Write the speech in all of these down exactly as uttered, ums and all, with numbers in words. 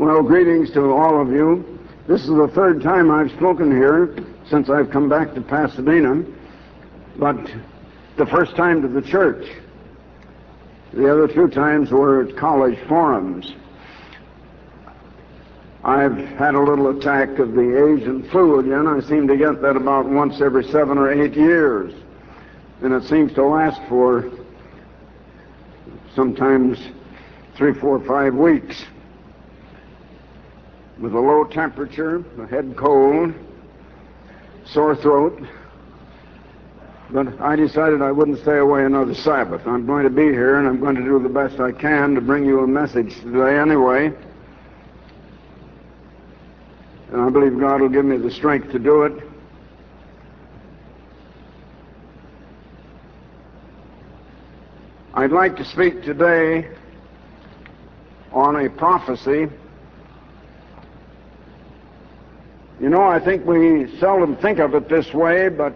Well, greetings to all of you. This is the third time I've spoken here since I've come back to Pasadena, but the first time to the church. The other two times were at college forums. I've had a little attack of the Asian flu again. I seem to get that about once every seven or eight years, and it seems to last for sometimes three, four, five weeks. With a low temperature, a head cold, sore throat, but I decided I wouldn't stay away another Sabbath. I'm going to be here, and I'm going to do the best I can to bring you a message today anyway, and I believe God will give me the strength to do it. I'd like to speak today on a prophecy. You know, I think we seldom think of it this way, but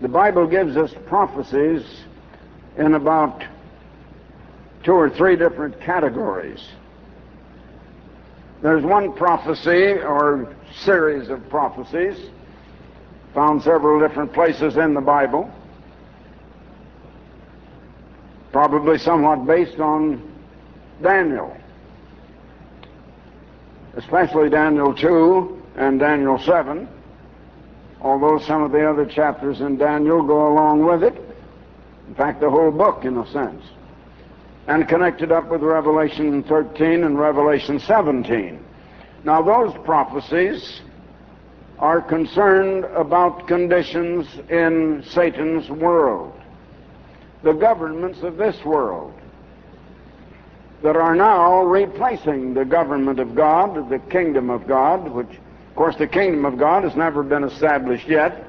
the Bible gives us prophecies in about two or three different categories. There's one prophecy or series of prophecies found several different places in the Bible, probably somewhat based on Daniel. Especially Daniel two and Daniel seven, although some of the other chapters in Daniel go along with it, in fact the whole book in a sense, and connected up with Revelation thirteen and Revelation seventeen. Now those prophecies are concerned about conditions in Satan's world, the governments of this world, that are now replacing the government of God, the kingdom of God, which, of course, the kingdom of God has never been established yet.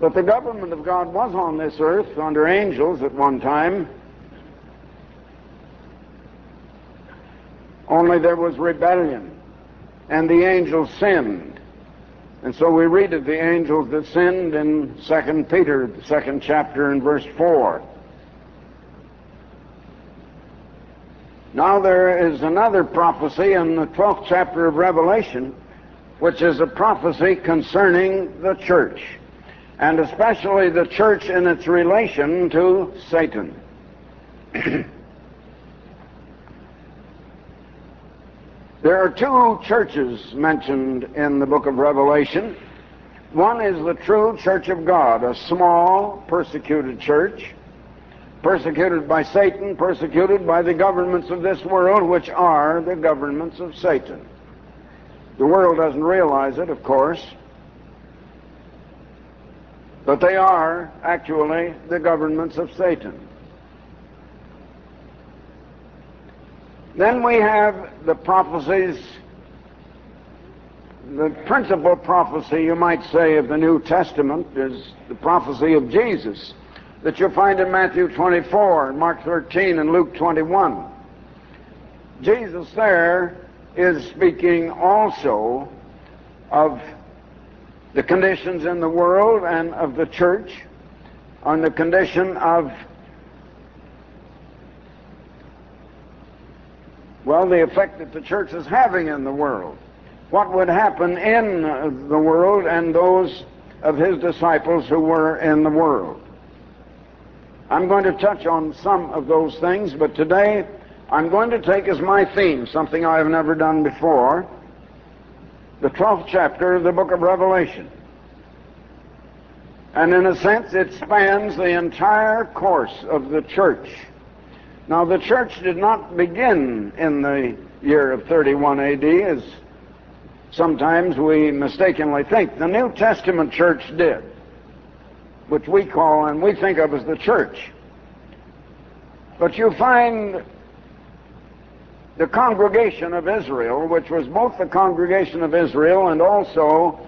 But the government of God was on this earth under angels at one time. Only there was rebellion, and the angels sinned. And so we read of the angels that sinned in Second Peter, the second chapter, and verse four. Now there is another prophecy in the twelfth chapter of Revelation, which is a prophecy concerning the church, and especially the church in its relation to Satan. There are two churches mentioned in the book of Revelation. One is the true church of God, a small, persecuted church, persecuted by Satan, persecuted by the governments of this world, which are the governments of Satan. The world doesn't realize it, of course, but they are actually the governments of Satan. Then we have the prophecies, the principal prophecy, you might say, of the New Testament is the prophecy of Jesus, that you'll find in Matthew twenty-four, and Mark thirteen, and Luke twenty-one. Jesus there is speaking also of the conditions in the world and of the church, on the condition of, well, the effect that the church is having in the world. What would happen in the world and those of his disciples who were in the world. I'm going to touch on some of those things, but today I'm going to take as my theme something I have never done before, the twelfth chapter of the book of Revelation. And in a sense, it spans the entire course of the church. Now, the church did not begin in the year of thirty-one A D, as sometimes we mistakenly think. The New Testament church did, which we call and we think of as the church. But you find the congregation of Israel, which was both the congregation of Israel and also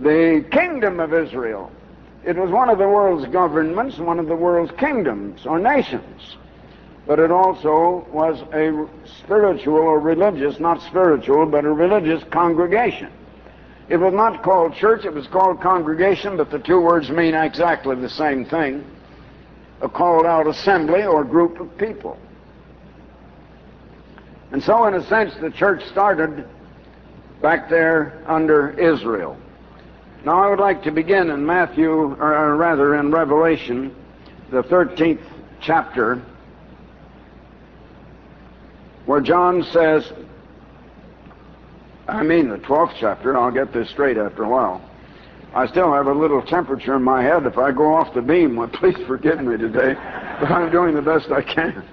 the kingdom of Israel. It was one of the world's governments, one of the world's kingdoms or nations, but it also was a spiritual or religious, not spiritual, but a religious congregation. It was not called church, it was called congregation, but the two words mean exactly the same thing, a called out assembly or group of people. And so, in a sense, the church started back there under Israel. Now, I would like to begin in Matthew, or rather in Revelation, the thirteenth chapter, where John says, I mean the twelfth chapter, I'll get this straight after a while. I still have a little temperature in my head. If I go off the beam, well, please forgive me today, but I'm doing the best I can.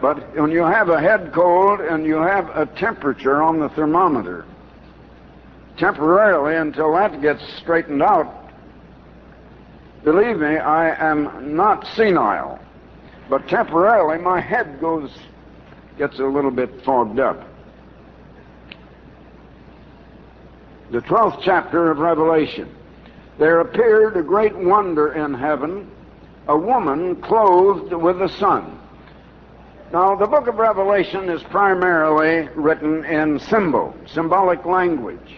But when you have a head cold and you have a temperature on the thermometer, temporarily until that gets straightened out, believe me, I am not senile, but temporarily my head goes, gets a little bit fogged up. The twelfth chapter of Revelation. There appeared a great wonder in heaven, a woman clothed with the sun. Now, the book of Revelation is primarily written in symbol, symbolic language.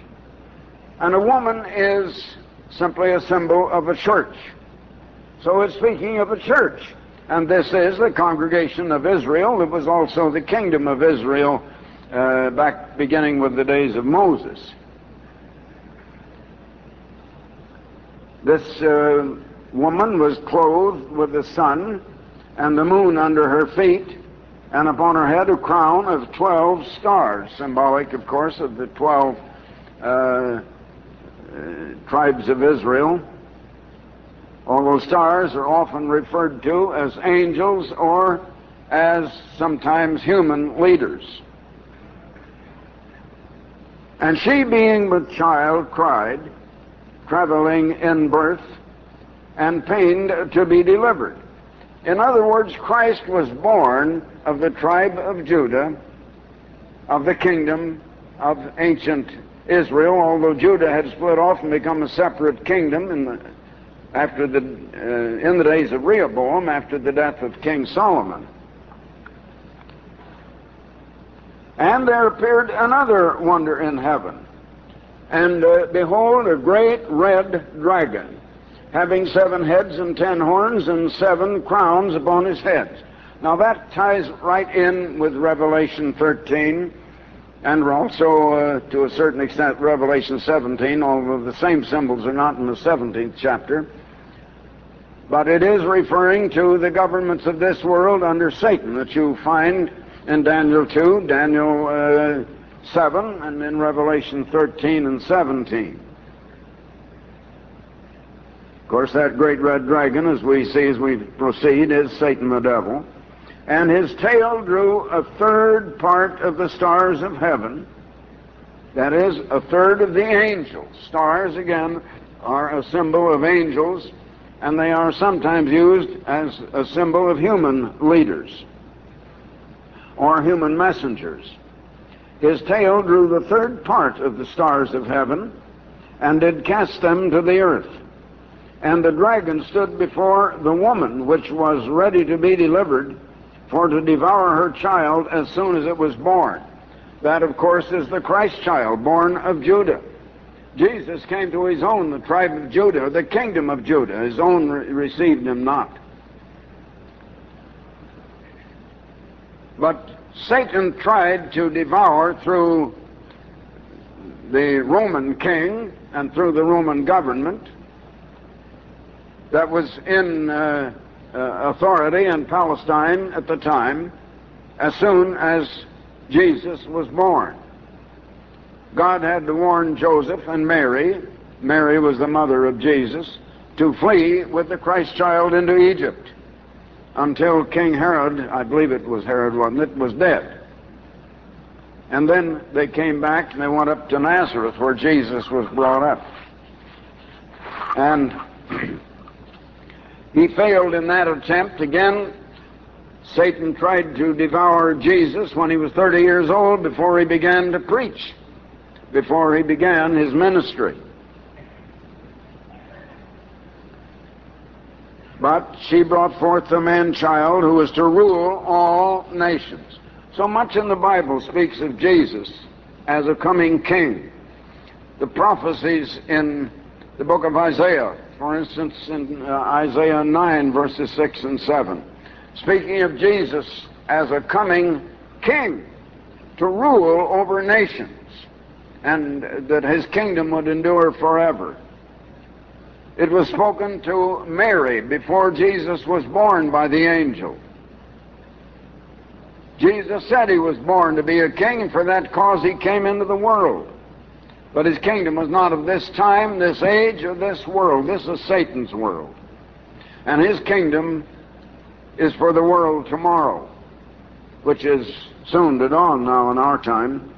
And a woman is simply a symbol of a church. So it's speaking of a church. And this is the congregation of Israel. It was also the kingdom of Israel uh, back beginning with the days of Moses. This uh, woman was clothed with the sun and the moon under her feet, and upon her head a crown of twelve stars, symbolic, of course, of the twelve uh, uh, tribes of Israel. All those stars are often referred to as angels or as sometimes human leaders. And she, being with child, cried, traveling in birth, and pained to be delivered. In other words, Christ was born of the tribe of Judah, of the kingdom of ancient Israel, although Judah had split off and become a separate kingdom in the, after the, uh, in the days of Rehoboam, after the death of King Solomon. And there appeared another wonder in heaven, and uh, behold, a great red dragon, having seven heads and ten horns and seven crowns upon his heads. Now that ties right in with Revelation thirteen, and also uh, to a certain extent Revelation seventeen, although the same symbols are not in the seventeenth chapter. But it is referring to the governments of this world under Satan that you find in Daniel two, Daniel uh, seven, and in Revelation thirteen and seventeen. Of course, that great red dragon, as we see as we proceed, is Satan the devil. And his tail drew a third part of the stars of heaven, that is, a third of the angels. Stars, again, are a symbol of angels, and they are sometimes used as a symbol of human leaders or human messengers. His tail drew the third part of the stars of heaven, and did cast them to the earth. And the dragon stood before the woman, which was ready to be delivered, for to devour her child as soon as it was born. That, of course, is the Christ child, born of Judah. Jesus came to his own, the tribe of Judah, the kingdom of Judah. His own re- received him not. But Satan tried to devour through the Roman king and through the Roman government that was in uh, uh, authority in Palestine at the time, as soon as Jesus was born. God had to warn Joseph and Mary, Mary was the mother of Jesus, to flee with the Christ child into Egypt, until King Herod, I believe it was Herod, wasn't it, was dead. And then they came back and they went up to Nazareth where Jesus was brought up. And he failed in that attempt. Again, Satan tried to devour Jesus when he was thirty years old, before he began to preach, before he began his ministry. But she brought forth the man-child who was to rule all nations. So much in the Bible speaks of Jesus as a coming king. The prophecies in the book of Isaiah, for instance, in uh, Isaiah nine, verses six and seven, speaking of Jesus as a coming king to rule over nations, and that his kingdom would endure forever. It was spoken to Mary before Jesus was born by the angel. Jesus said he was born to be a king, and for that cause he came into the world. But his kingdom was not of this time, this age, or this world. This is Satan's world. And his kingdom is for the world tomorrow, which is soon to dawn now in our time.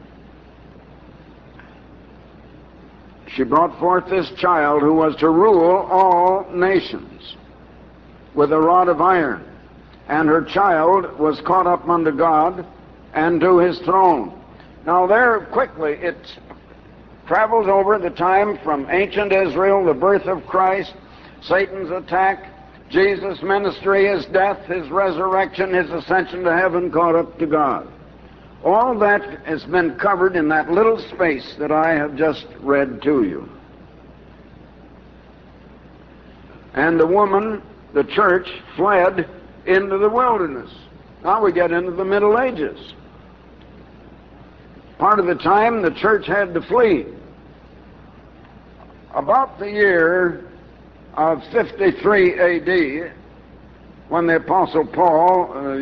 She brought forth this child who was to rule all nations with a rod of iron. And her child was caught up unto God and to his throne. Now there quickly it travels over the time from ancient Israel, the birth of Christ, Satan's attack, Jesus' ministry, his death, his resurrection, his ascension to heaven, caught up to God. All that has been covered in that little space that I have just read to you. And the woman, the church, fled into the wilderness. Now we get into the Middle Ages. Part of the time the church had to flee. About the year of fifty-three A D, when the Apostle Paul uh,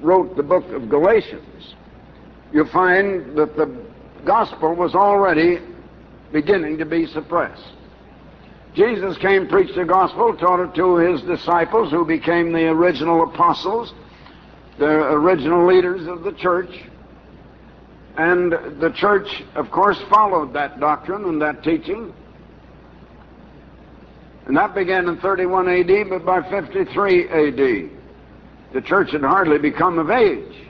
wrote the book of Galatians, you find that the gospel was already beginning to be suppressed. Jesus came, preached the gospel, taught it to his disciples, who became the original apostles, the original leaders of the church. And the church, of course, followed that doctrine and that teaching. And that began in thirty-one A D, but by fifty-three A D, the church had hardly become of age.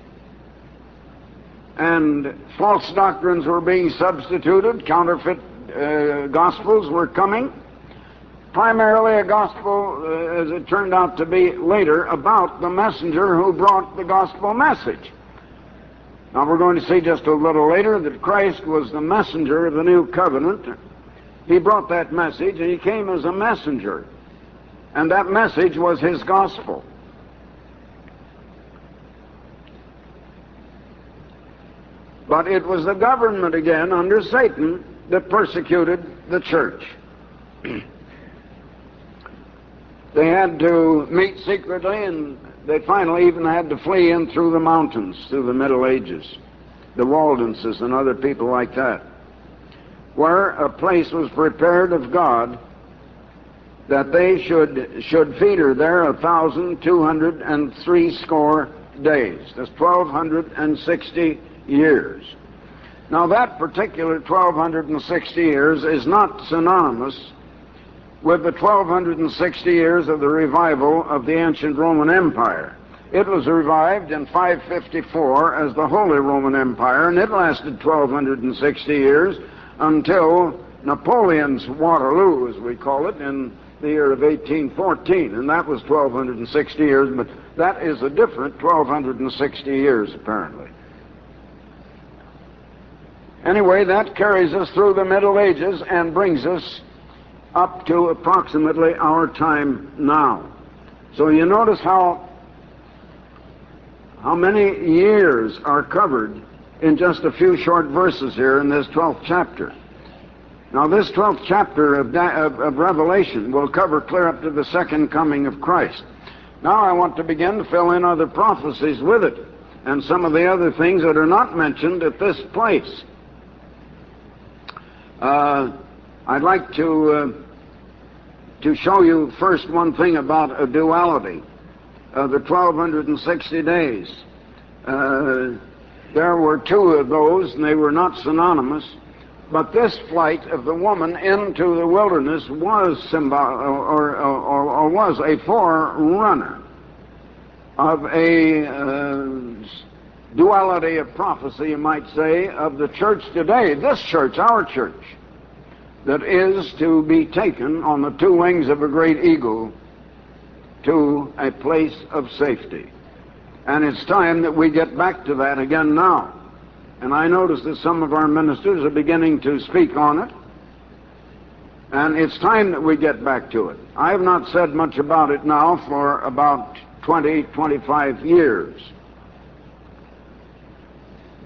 And false doctrines were being substituted, counterfeit uh, gospels were coming. Primarily a gospel, uh, as it turned out to be later, about the messenger who brought the gospel message. Now we're going to see just a little later that Christ was the messenger of the new covenant. He brought that message, and he came as a messenger. And that message was his gospel. But it was the government again under Satan that persecuted the church. They had to meet secretly, and they finally even had to flee in through the mountains, through the Middle Ages. The Waldenses and other people like that, where a place was prepared of God that they should, should feed her there a thousand two hundred and three score days. That's twelve hundred and sixty years. Now that particular twelve hundred and sixty years is not synonymous with the twelve hundred sixty years of the revival of the ancient Roman Empire. It was revived in five fifty-four as the Holy Roman Empire, and it lasted twelve hundred sixty years until Napoleon's Waterloo, as we call it, in the year of eighteen fourteen, and that was twelve hundred sixty years, but that is a different twelve hundred sixty years, apparently. Anyway, that carries us through the Middle Ages and brings us up to approximately our time now. So you notice how how many years are covered in just a few short verses here in this twelfth chapter. Now this twelfth chapter of, of, of Revelation will cover clear up to the second coming of Christ. Now I want to begin to fill in other prophecies with it and some of the other things that are not mentioned at this place. Uh, I'd like to uh, to show you first one thing about a duality of the twelve hundred sixty days. Uh, there were two of those, and they were not synonymous, but this flight of the woman into the wilderness was symbol or, or, or, or was a forerunner of a uh, duality of prophecy, you might say, of the church today, this church, our church, that is to be taken on the two wings of a great eagle to a place of safety. And it's time that we get back to that again now. And I notice that some of our ministers are beginning to speak on it, and it's time that we get back to it. I have not said much about it now for about twenty, twenty-five years.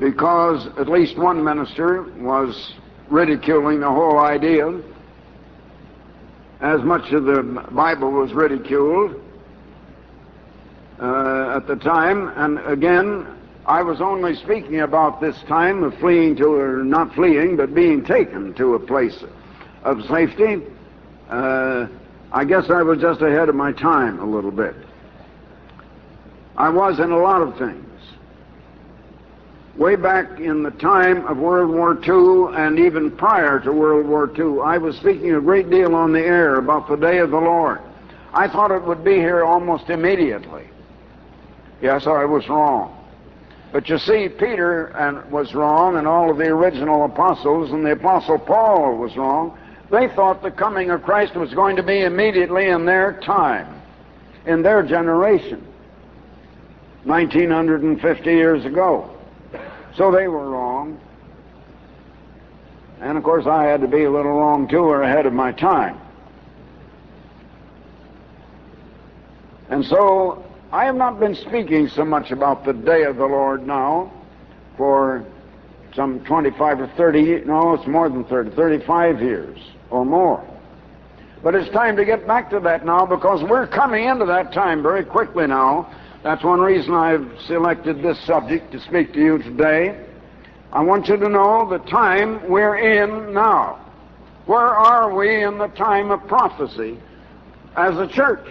because at least one minister was ridiculing the whole idea, as much of the Bible was ridiculed uh, at the time. And again, I was only speaking about this time of fleeing to, or not fleeing, but being taken to a place of safety. Uh, I guess I was just ahead of my time a little bit. I was in a lot of things. Way back in the time of World War Two and even prior to World War Two, I was speaking a great deal on the air about the day of the Lord. I thought it would be here almost immediately. Yes, I was wrong. But you see, Peter and was wrong, and all of the original apostles, and the Apostle Paul was wrong. They thought the coming of Christ was going to be immediately in their time, in their generation, nineteen fifty years ago. So they were wrong. And of course I had to be a little wrong too, or ahead of my time. And so I have not been speaking so much about the day of the Lord now for some twenty-five or thirty, no, it's more than thirty, thirty-five years or more. But it's time to get back to that now, because we're coming into that time very quickly now. That's one reason I've selected this subject to speak to you today. I want you to know the time we're in now. Where are we in the time of prophecy as a church?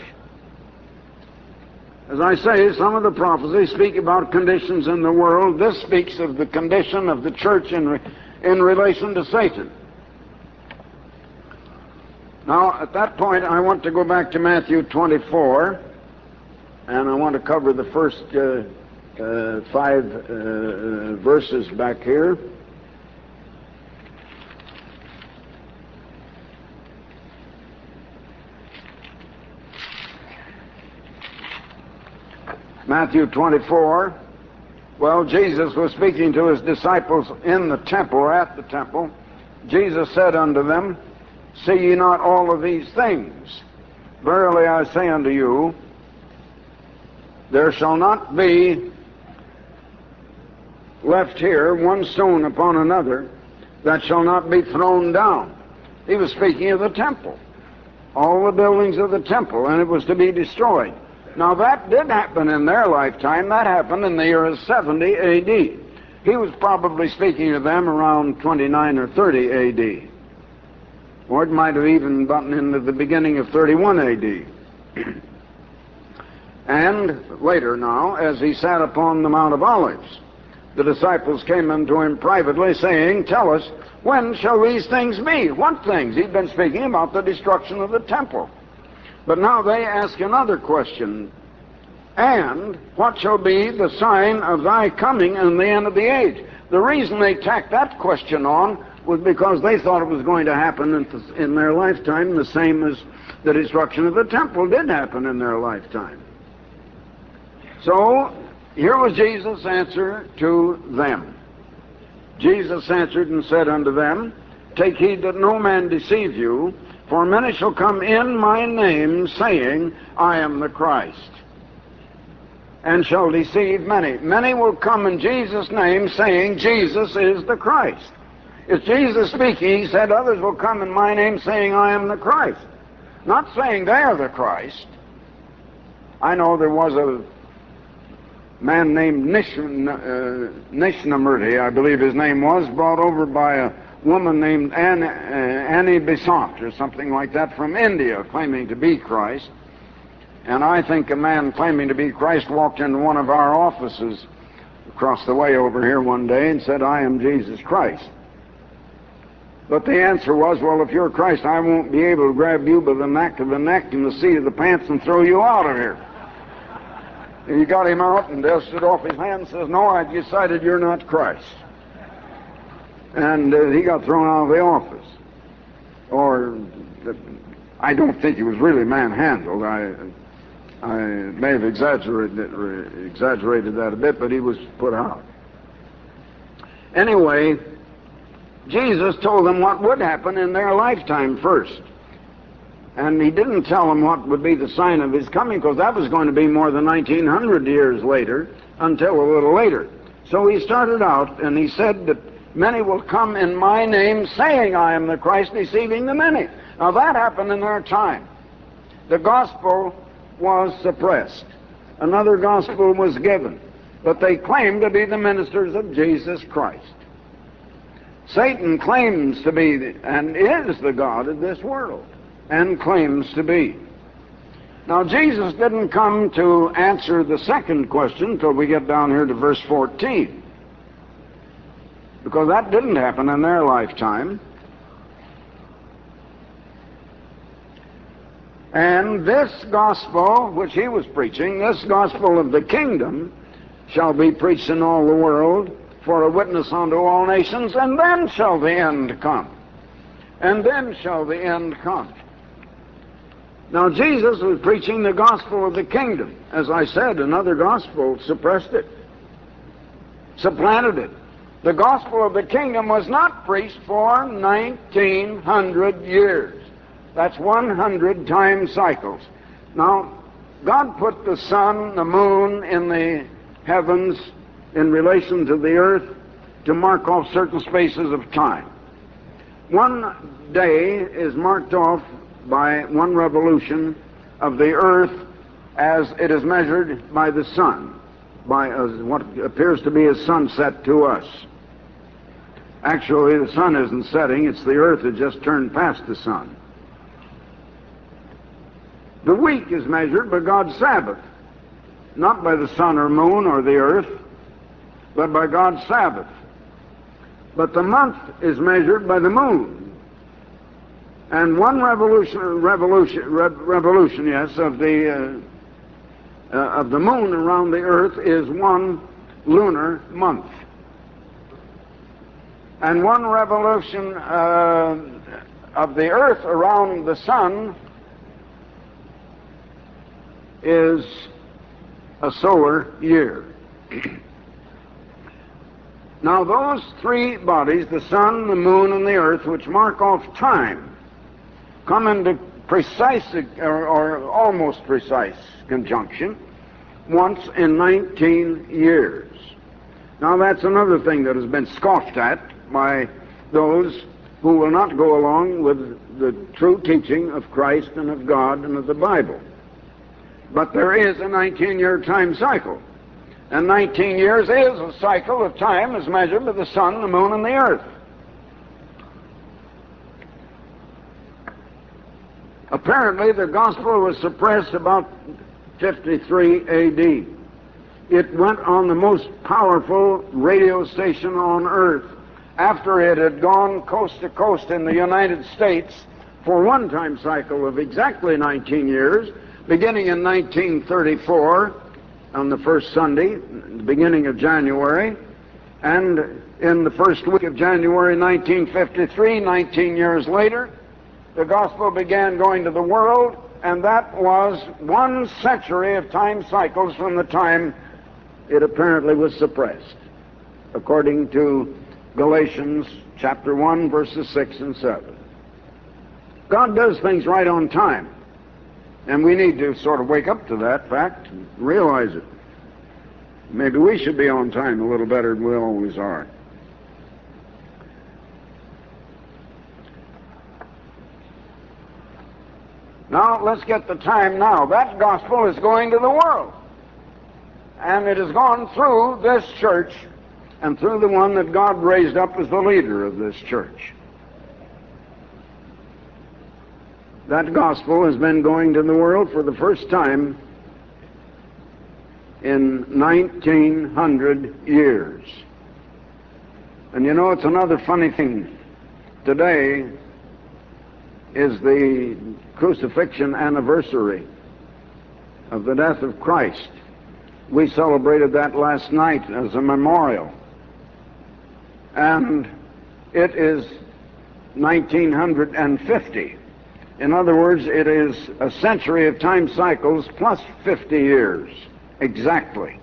As I say, some of the prophecies speak about conditions in the world. This speaks of the condition of the church in, re in relation to Satan. Now, at that point, I want to go back to Matthew twenty-four, and I want to cover the first uh, uh, five uh, verses back here. Matthew twenty-four. Well, Jesus was speaking to his disciples in the temple, or at the temple. Jesus said unto them, "See ye not all of these things? Verily I say unto you, there shall not be left here one stone upon another that shall not be thrown down." He was speaking of the temple, all the buildings of the temple, and it was to be destroyed. Now that did happen in their lifetime. That happened in the year seventy A D He was probably speaking to them around twenty-nine or thirty A D Or it might have even gotten into the beginning of thirty-one A D And later now, as he sat upon the Mount of Olives, the disciples came unto him privately, saying, "Tell us, when shall these things be?" What things? He'd been speaking about the destruction of the temple. But now they ask another question, "And what shall be the sign of thy coming and the end of the age?" The reason they tacked that question on was because they thought it was going to happen in, th in their lifetime, the same as the destruction of the temple did happen in their lifetime. So, here was Jesus' answer to them. Jesus answered and said unto them, "Take heed that no man deceive you, for many shall come in my name, saying, I am the Christ, and shall deceive many." Many will come in Jesus' name, saying, Jesus is the Christ. It's Jesus speaking. He said, "Others will come in my name, saying, I am the Christ." Not saying they are the Christ. I know there was a man named Nishan, uh, Nishnamurti, I believe his name was, brought over by a woman named Annie, uh, Annie Besant or something like that from India, claiming to be Christ. And I think a man claiming to be Christ walked into one of our offices across the way over here one day and said, "I am Jesus Christ." But the answer was, "Well, if you're Christ, I won't be able to grab you by the neck of the neck and the seat of the pants and throw you out of here." He got him out and dusted off his hand and says, "No, I decided you're not Christ." And uh, he got thrown out of the office. Or, uh, I don't think he was really manhandled. I, I may have exaggerated, it, exaggerated that a bit, but he was put out. Anyway, Jesus told them what would happen in their lifetime first. And he didn't tell them what would be the sign of his coming, because that was going to be more than nineteen hundred years later, until a little later. So he started out and he said that many will come in my name saying I am the Christ, deceiving the many. Now that happened in our time. The gospel was suppressed. Another gospel was given. But they claimed to be the ministers of Jesus Christ. Satan claims to be the, and is the God of this world, and claims to be. Now Jesus didn't come to answer the second question until we get down here to verse fourteen, because that didn't happen in their lifetime. And this gospel which he was preaching, this gospel of the kingdom, shall be preached in all the world for a witness unto all nations, and then shall the end come. And then shall the end come. Now Jesus was preaching the gospel of the kingdom. As I said, another gospel suppressed it, supplanted it. The gospel of the kingdom was not preached for nineteen hundred years. That's one hundred time cycles. Now, God put the sun, the moon in the heavens in relation to the earth to mark off certain spaces of time. One day is marked off by one revolution of the earth as it is measured by the sun, by a, what appears to be a sunset to us. Actually, the sun isn't setting, it's the earth that just turned past the sun. The week is measured by God's Sabbath, not by the sun or moon or the earth, but by God's Sabbath. But the month is measured by the moon. And one revolution, revolution, re revolution, yes, of the uh, uh, of the moon around the earth is one lunar month. And one revolution uh, of the earth around the sun is a solar year. Now those three bodies, the sun, the moon, and the earth, which mark off time, come into precise or, or almost precise conjunction once in nineteen years. Now that's another thing that has been scoffed at by those who will not go along with the true teaching of Christ and of God and of the Bible. But there is a nineteen-year time cycle. And nineteen years is a cycle of time as measured by the sun, the moon, and the earth. Apparently, the gospel was suppressed about fifty-three A D It went on the most powerful radio station on earth after it had gone coast to coast in the United States for one time cycle of exactly nineteen years, beginning in nineteen thirty-four, on the first Sunday, the beginning of January, and in the first week of January nineteen fifty-three, nineteen years later, the gospel began going to the world, and that was one century of time cycles from the time it apparently was suppressed, according to Galatians chapter one, verses six and seven. God does things right on time. And we need to sort of wake up to that fact and realize it. Maybe we should be on time a little better than we always are. Now, let's get the time now. That gospel is going to the world. And it has gone through this church and through the one that God raised up as the leader of this church. That gospel has been going to the world for the first time in nineteen hundred years. And you know, it's another funny thing. Today is the crucifixion anniversary of the death of Christ. We celebrated that last night as a memorial. And it is nineteen fifty. In other words, it is a century of time cycles plus fifty years, exactly,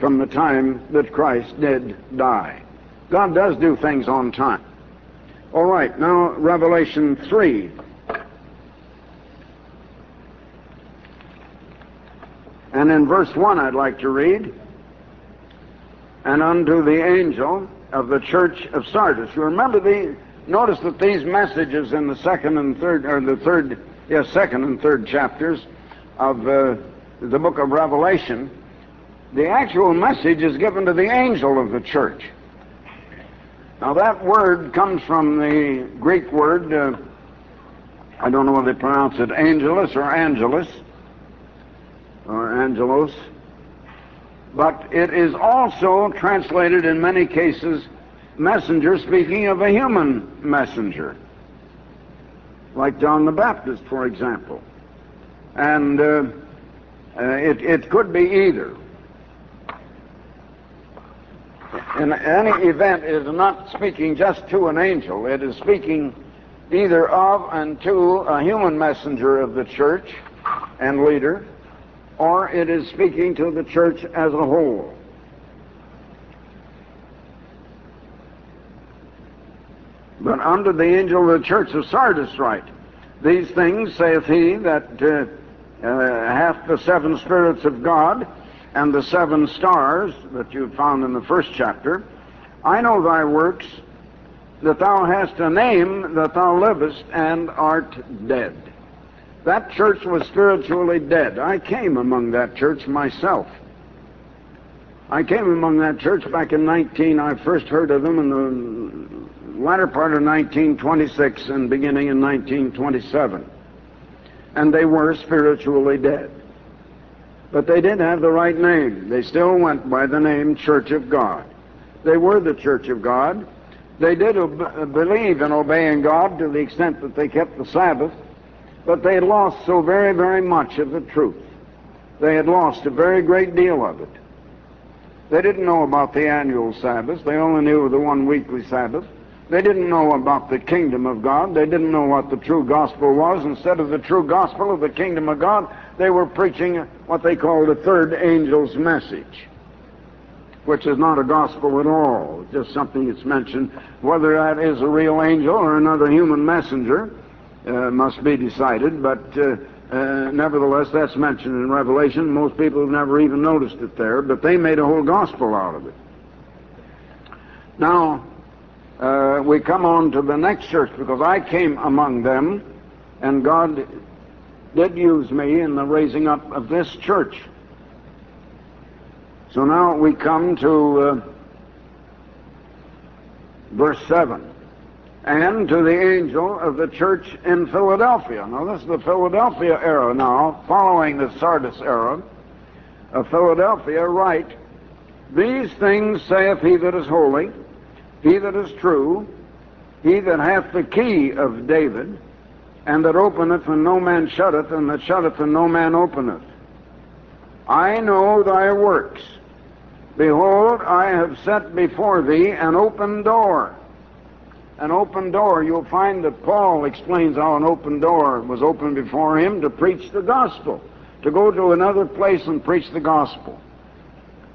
from the time that Christ did die. God does do things on time. All right, now Revelation three. And in verse one I'd like to read. and unto the angel of the church of Sardis. You remember the notice that these messages in the second and third, or the third, yes, second and third chapters of uh, the book of Revelation, the actual message is given to the angel of the church. Now that word comes from the Greek word, uh, I don't know whether they pronounce it angelus or angelus, or angelos, but it is also translated in many cases messenger, speaking of a human messenger, like John the Baptist, for example. And uh, uh, it, it could be either. In any event, it is not speaking just to an angel. It is speaking either of and to a human messenger of the church and leader, or it is speaking to the church as a whole. But unto the angel of the church of Sardis write, these things saith he that uh, uh, hath the seven spirits of God and the seven stars that you found in the first chapter. I know thy works, that thou hast a name, that thou livest, and art dead. That church was spiritually dead. I came among that church myself. I came among that church back in nineteen, I first heard of them in the latter part of nineteen twenty-six and beginning in nineteen twenty-seven. And they were spiritually dead. But they did have the right name. They still went by the name Church of God. They were the Church of God. They did believe in obeying God to the extent that they kept the Sabbath, but they had lost so very, very much of the truth. They had lost a very great deal of it. They didn't know about the annual Sabbath. They only knew of the one weekly Sabbath. They didn't know about the kingdom of God. They didn't know what the true gospel was. Instead of the true gospel of the kingdom of God, they were preaching what they call the third angel's message, which is not a gospel at all, just something that's mentioned. Whether that is a real angel or another human messenger uh, must be decided, but uh, uh, nevertheless, that's mentioned in Revelation. Most people have never even noticed it there, but they made a whole gospel out of it. Now, uh, we come on to the next church, because I came among them, and God did use me in the raising up of this church. So now we come to uh, verse seven. And to the angel of the church in Philadelphia. Now this is the Philadelphia era now, following the Sardis era of Philadelphia, write, these things saith he that is holy, he that is true, he that hath the key of David, and that openeth and no man shutteth, and that shutteth and no man openeth. I know thy works. Behold, I have set before thee an open door. An open door. You'll find that Paul explains how an open door was opened before him to preach the gospel, to go to another place and preach the gospel.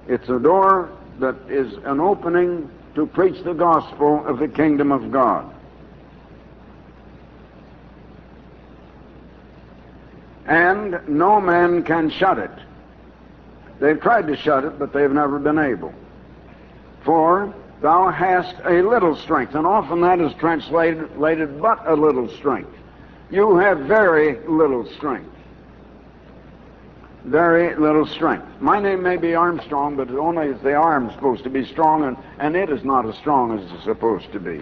It's a door that is an opening to preach the gospel of the kingdom of God. And no man can shut it. They've tried to shut it, but they've never been able. For thou hast a little strength, and often that is translated but a little strength. You have very little strength. Very little strength. My name may be Armstrong, but only is the arm supposed to be strong, and, and it is not as strong as it's supposed to be.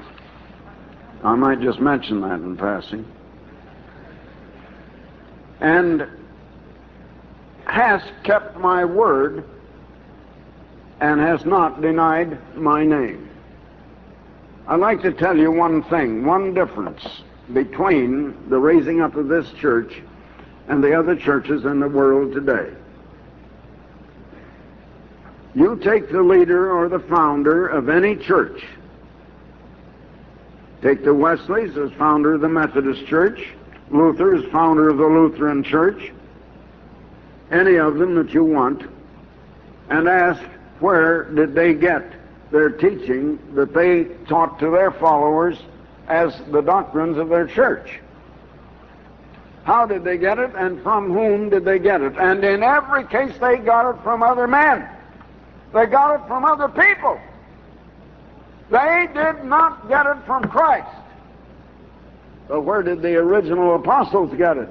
I might just mention that in passing. And hast kept my word, and has not denied my name. I'd like to tell you one thing, one difference between the raising up of this church and the other churches in the world today. You take the leader or the founder of any church. Take the Wesleys as founder of the Methodist Church, Luther as founder of the Lutheran Church, any of them that you want, and ask where did they get their teaching that they taught to their followers as the doctrines of their church. How did they get it, and from whom did they get it? And in every case they got it from other men. They got it from other people. They did not get it from Christ. But where did the original apostles get it?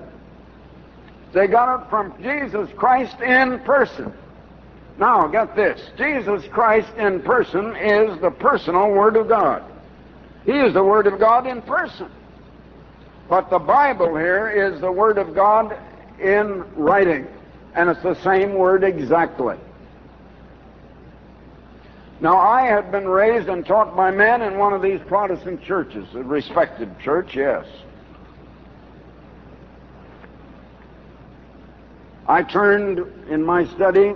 They got it from Jesus Christ in person. Now, get this. Jesus Christ in person is the personal Word of God. He is the Word of God in person. But the Bible here is the Word of God in writing. And it's the same Word exactly. Now, I had been raised and taught by men in one of these Protestant churches, a respected church, yes. I turned in my study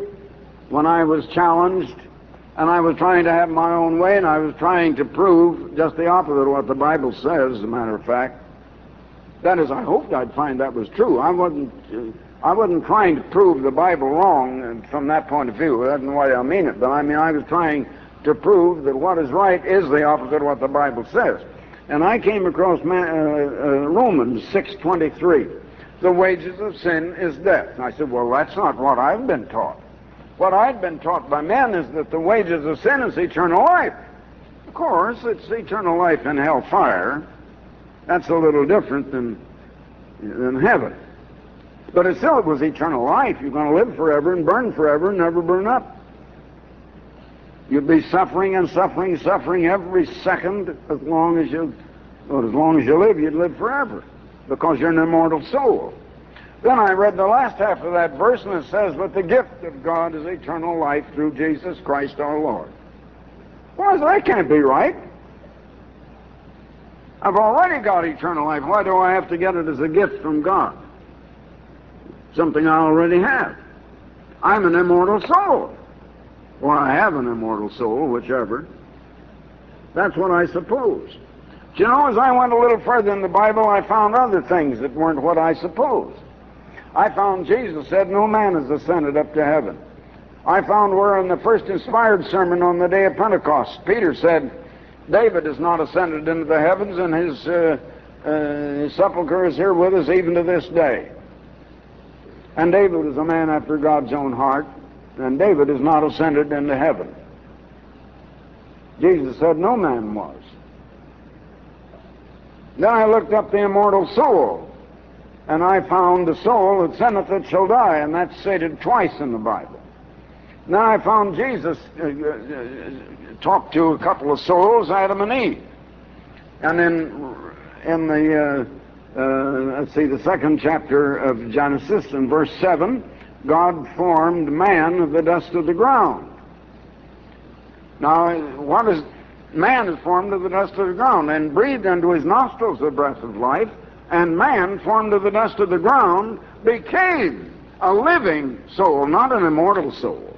when I was challenged, and I was trying to have my own way, and I was trying to prove just the opposite of what the Bible says, as a matter of fact. That is, I hoped I'd find that was true. I wasn't, I wasn't trying to prove the Bible wrong from that point of view. That's not why I mean it. But I mean, I was trying to prove that what is right is the opposite of what the Bible says. And I came across man, uh, uh, Romans six twenty-three. The wages of sin is death. And I said, well, that's not what I've been taught. What I've been taught by men is that the wages of sin is eternal life. Of course, it's eternal life in hellfire. That's a little different than, than heaven. But it still was eternal life. You're going to live forever and burn forever and never burn up. You'd be suffering and suffering, suffering every second as long as you, well, as long as you live, you'd live forever because you're an immortal soul. Then I read the last half of that verse, and it says, but the gift of God is eternal life through Jesus Christ our Lord. Well, that can't be right. I've already got eternal life. Why do I have to get it as a gift from God? Something I already have. I'm an immortal soul. Or well, I have an immortal soul, whichever. That's what I suppose. Do you know, as I went a little further in the Bible, I found other things that weren't what I supposed. I found Jesus said, no man has ascended up to heaven. I found where in the first inspired sermon on the day of Pentecost, Peter said, David is not ascended into the heavens, and his, uh, uh, his sepulcher is here with us even to this day. And David is a man after God's own heart, and David is not ascended into heaven. Jesus said no man was. Then I looked up the immortal soul, and I found the soul that sinneth that shall die, and that's stated twice in the Bible. Now I found Jesus uh, uh, talked to a couple of souls, Adam and Eve. And in, in the, uh, uh, let's see, the second chapter of Genesis, in verse seven, God formed man of the dust of the ground. Now, what is, man is formed of the dust of the ground, and breathed into his nostrils the breath of life, and man, formed of the dust of the ground, became a living soul, not an immortal soul.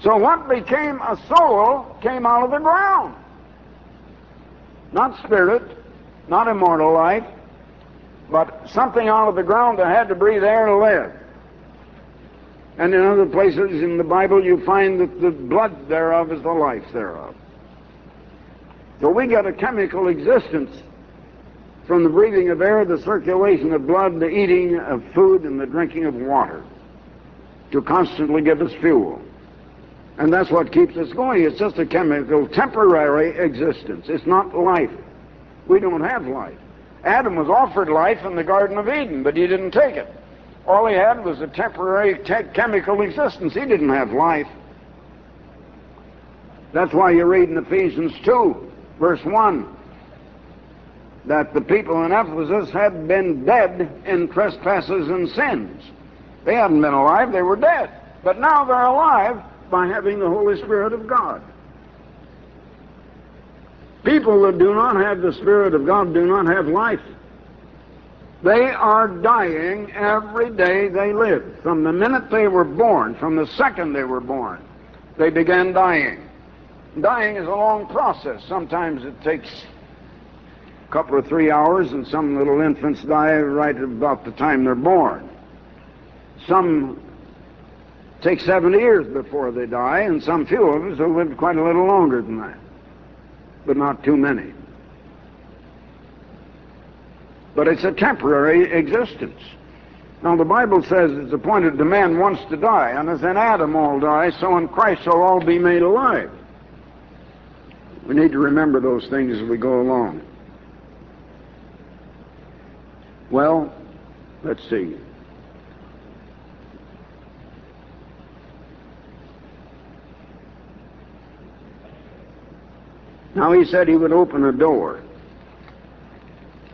So what became a soul came out of the ground. Not spirit, not immortal life, but something out of the ground that had to breathe air to live. And in other places in the Bible you find that the blood thereof is the life thereof. So we get a chemical existence from the breathing of air, the circulation of blood, the eating of food, and the drinking of water to constantly give us fuel. And that's what keeps us going. It's just a chemical, temporary existence. It's not life. We don't have life. Adam was offered life in the Garden of Eden, but he didn't take it. All he had was a temporary te- chemical existence. He didn't have life. That's why you read in Ephesians two, verse one, that the people in Ephesus had been dead in trespasses and sins. They hadn't been alive. They were dead. But now they're alive by having the Holy Spirit of God. People that do not have the Spirit of God do not have life. They are dying every day they live. From the minute they were born, from the second they were born, they began dying. Dying is a long process. Sometimes it takes a couple or three hours, and some little infants die right about the time they're born. Some take seventy years before they die, and some few of us have lived quite a little longer than that, but not too many. But it's a temporary existence. Now, the Bible says it's appointed to man once to die, and as in Adam all die, so in Christ shall all be made alive. We need to remember those things as we go along. Well, let's see. Now, he said he would open a door.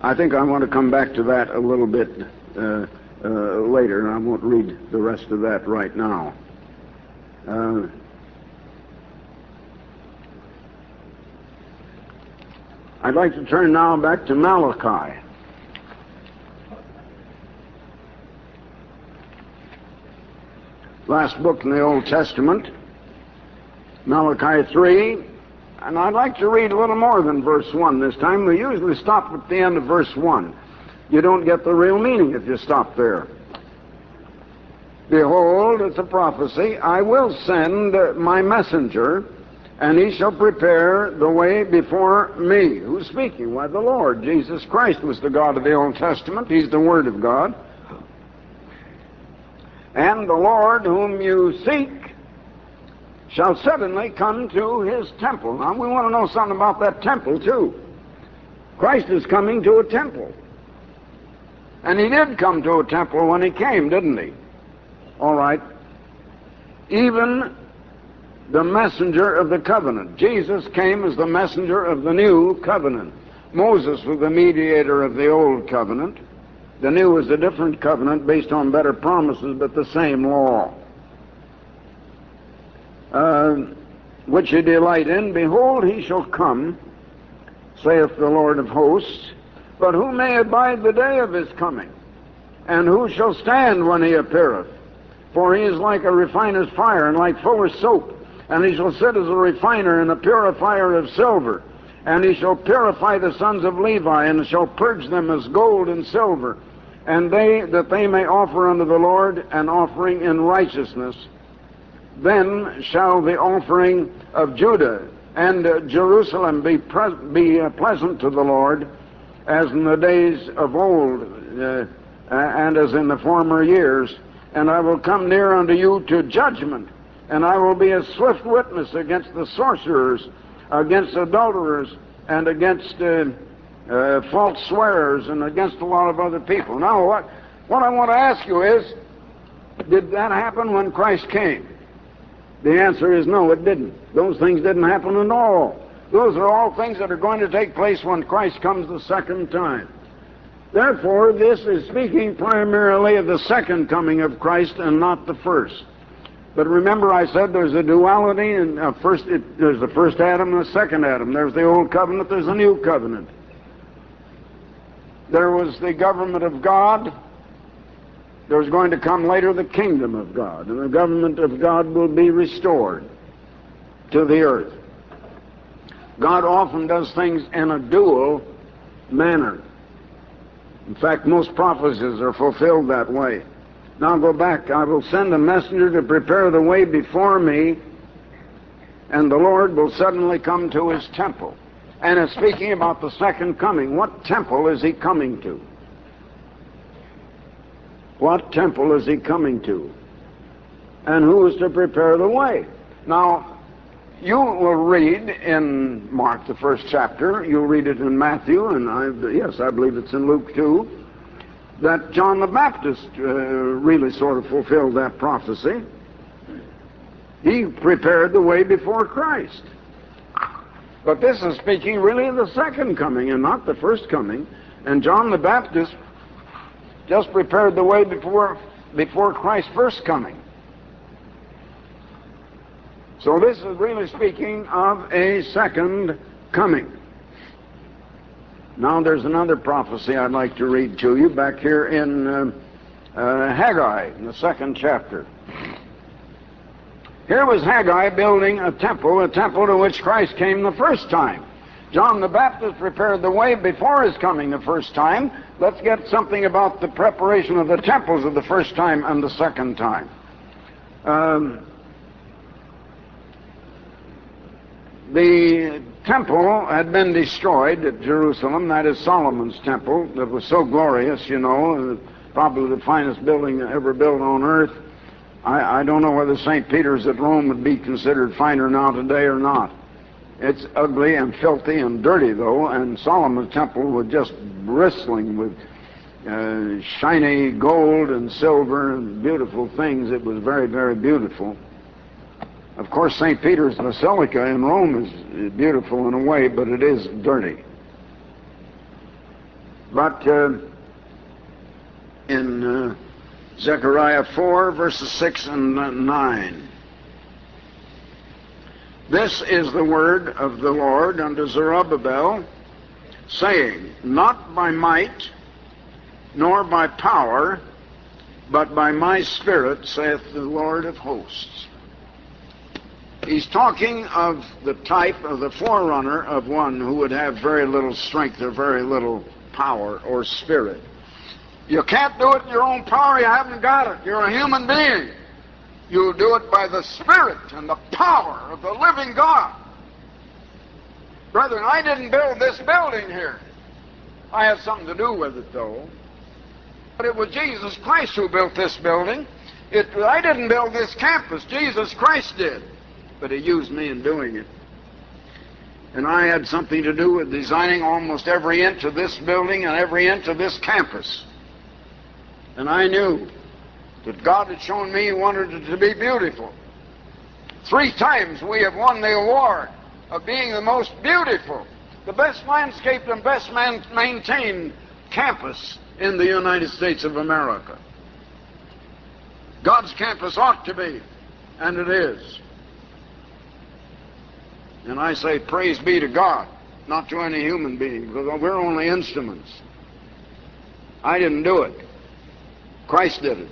I think I want to come back to that a little bit uh, uh, later, and I won't read the rest of that right now. Uh, I'd like to turn now back to Malachi. Last book in the Old Testament, Malachi three. And I'd like to read a little more than verse one this time. We usually stop at the end of verse one. You don't get the real meaning if you stop there. Behold, it's a prophecy, I will send my messenger, and he shall prepare the way before me. Who's speaking? Why, the Lord. Jesus Christ was the God of the Old Testament. He's the Word of God. And the Lord whom you seek shall suddenly come to his temple. Now, we want to know something about that temple, too. Christ is coming to a temple. And he did come to a temple when he came, didn't he? All right. Even the messenger of the covenant. Jesus came as the messenger of the new covenant. Moses was the mediator of the old covenant. The new was a different covenant based on better promises, but the same law. Uh, which you delight in, behold, he shall come, saith the Lord of hosts. But who may abide the day of his coming? And who shall stand when he appeareth? For he is like a refiner's fire, and like fuller's soap. And he shall sit as a refiner and a purifier of silver. And he shall purify the sons of Levi, and shall purge them as gold and silver. And they, that they may offer unto the Lord an offering in righteousness. Then shall the offering of Judah and uh, Jerusalem be, be uh, pleasant to the Lord, as in the days of old, uh, and as in the former years. And I will come near unto you to judgment, and I will be a swift witness against the sorcerers, against adulterers, and against uh, uh, false swearers, and against a lot of other people. Now, what, what I want to ask you is, did that happen when Christ came? The answer is no, it didn't. Those things didn't happen at all. Those are all things that are going to take place when Christ comes the second time. Therefore, this is speaking primarily of the second coming of Christ and not the first. But remember, I said there's a duality, and uh, first it, there's the first Adam and the second Adam. There's the old covenant, there's the new covenant. There was the government of God. There's going to come later the kingdom of God, and the government of God will be restored to the earth. God often does things in a dual manner. In fact, most prophecies are fulfilled that way. Now go back. I will send a messenger to prepare the way before me, and the Lord will suddenly come to his temple. And it's speaking about the second coming. What temple is he coming to? What temple is he coming to? And who is to prepare the way? Now, you will read in Mark, the first chapter, you'll read it in Matthew, and I, yes, I believe it's in Luke too, that John the Baptist uh, really sort of fulfilled that prophecy. He prepared the way before Christ. But this is speaking really of the second coming and not the first coming. And John the Baptist just prepared the way before, before Christ's first coming. So this is really speaking of a second coming. Now there's another prophecy I'd like to read to you back here in uh, uh, Haggai, in the second chapter. Here was Haggai building a temple, a temple to which Christ came the first time. John the Baptist prepared the way before his coming the first time. Let's get something about the preparation of the temples of the first time and the second time. Um, the temple had been destroyed at Jerusalem. That is Solomon's temple that was so glorious, you know, probably the finest building ever built on earth. I, I don't know whether Saint Peter's at Rome would be considered finer now today or not. It's ugly and filthy and dirty, though, and Solomon's temple was just bristling with uh, shiny gold and silver and beautiful things. It was very, very beautiful. Of course, Saint Peter's Basilica in Rome is beautiful in a way, but it is dirty. But uh, in uh, Zechariah four, verses six and nine, this is the word of the Lord unto Zerubbabel, saying, Not by might, nor by power, but by my Spirit, saith the Lord of hosts. He's talking of the type of the forerunner of one who would have very little strength or very little power or spirit. You can't do it in your own power. You haven't got it. You're a human being. You'll do it by the Spirit and the power of the living God. Brethren, I didn't build this building here. I have something to do with it, though. But it was Jesus Christ who built this building. It, I didn't build this campus. Jesus Christ did. But he used me in doing it. And I had something to do with designing almost every inch of this building and every inch of this campus. And I knew that God had shown me he wanted it to be beautiful. Three times we have won the award of being the most beautiful, the best landscaped and best man maintained campus in the United States of America. God's campus ought to be, and it is. And I say, praise be to God, not to any human being, because we're only instruments. I didn't do it. Christ did it.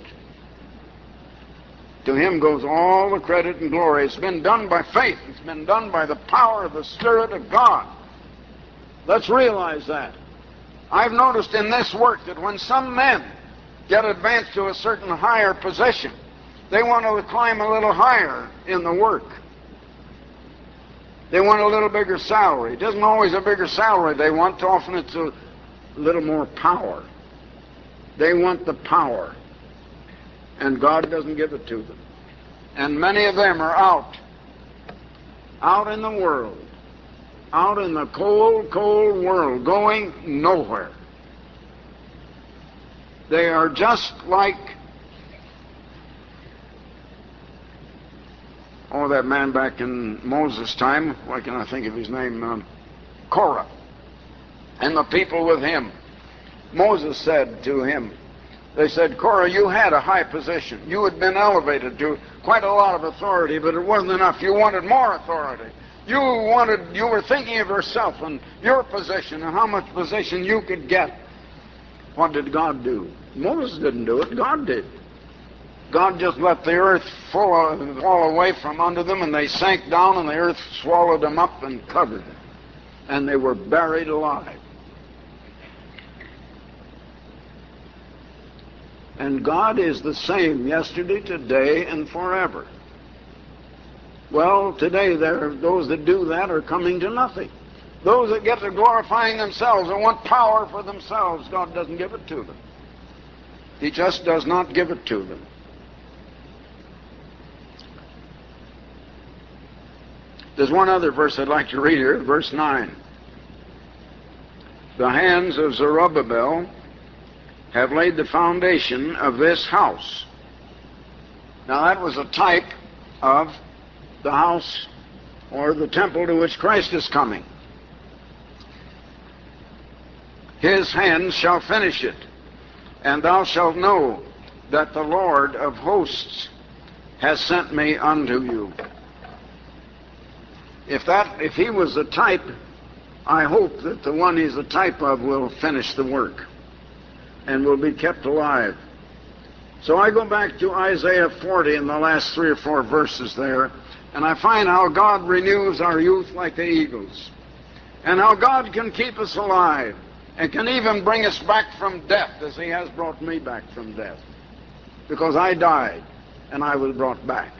To him goes all the credit and glory. It's been done by faith. It's been done by the power of the Spirit of God. Let's realize that. I've noticed in this work that when some men get advanced to a certain higher position, they want to climb a little higher in the work. They want a little bigger salary. It isn't always a bigger salary they want. Often it's a little more power. They want the power. And God doesn't give it to them. And many of them are out. Out in the world. Out in the cold, cold world. Going nowhere. They are just like... Oh, that man back in Moses' time, why can I think of his name now? Korah, and the people with him. Moses said to him, they said, Korah, you had a high position. You had been elevated to quite a lot of authority, but it wasn't enough. You wanted more authority. You wanted, you were thinking of yourself and your position and how much position you could get. What did God do? Moses didn't do it. God did. God just let the earth fall away from under them, and they sank down, and the earth swallowed them up and covered them. And they were buried alive. And God is the same yesterday, today, and forever. Well, today, there are those that do that are coming to nothing. Those that get to glorifying themselves and want power for themselves, God doesn't give it to them. He just does not give it to them. There's one other verse I'd like to read here, verse nine. The hands of Zerubbabel have laid the foundation of this house. Now that was a type of the house or the temple to which Christ is coming. His hands shall finish it, and thou shalt know that the Lord of hosts has sent me unto you. If that, if he was the type, I hope that the one he's the type of will finish the work and will be kept alive. So I go back to Isaiah forty in the last three or four verses there, and I find how God renews our youth like the eagles, and how God can keep us alive and can even bring us back from death as he has brought me back from death, because I died and I was brought back.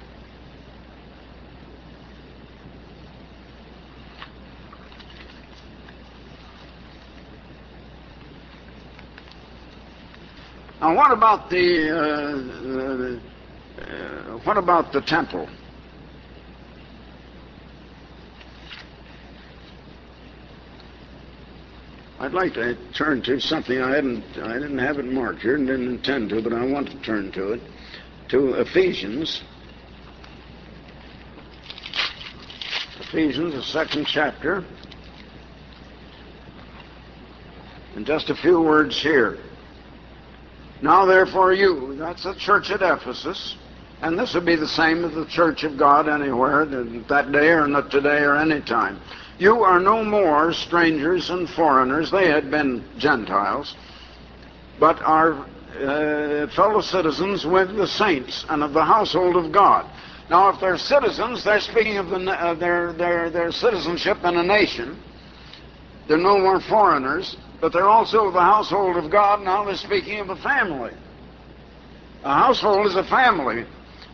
Now, what about the uh, uh, what about the temple? I'd like to turn to something I hadn't, I didn't have it marked here and didn't intend to, but I want to turn to it, to Ephesians, Ephesians, the second chapter, and just a few words here. Now therefore you, that's the church at Ephesus, and this would be the same as the church of God anywhere, that day or not today or any time. You are no more strangers and foreigners, they had been Gentiles, but are uh, fellow citizens with the saints and of the household of God. Now, if they're citizens, they're speaking of the, uh, their, their, their citizenship in a nation. They're no more foreigners, but they're also the household of God. Now they're speaking of a family. A household is a family,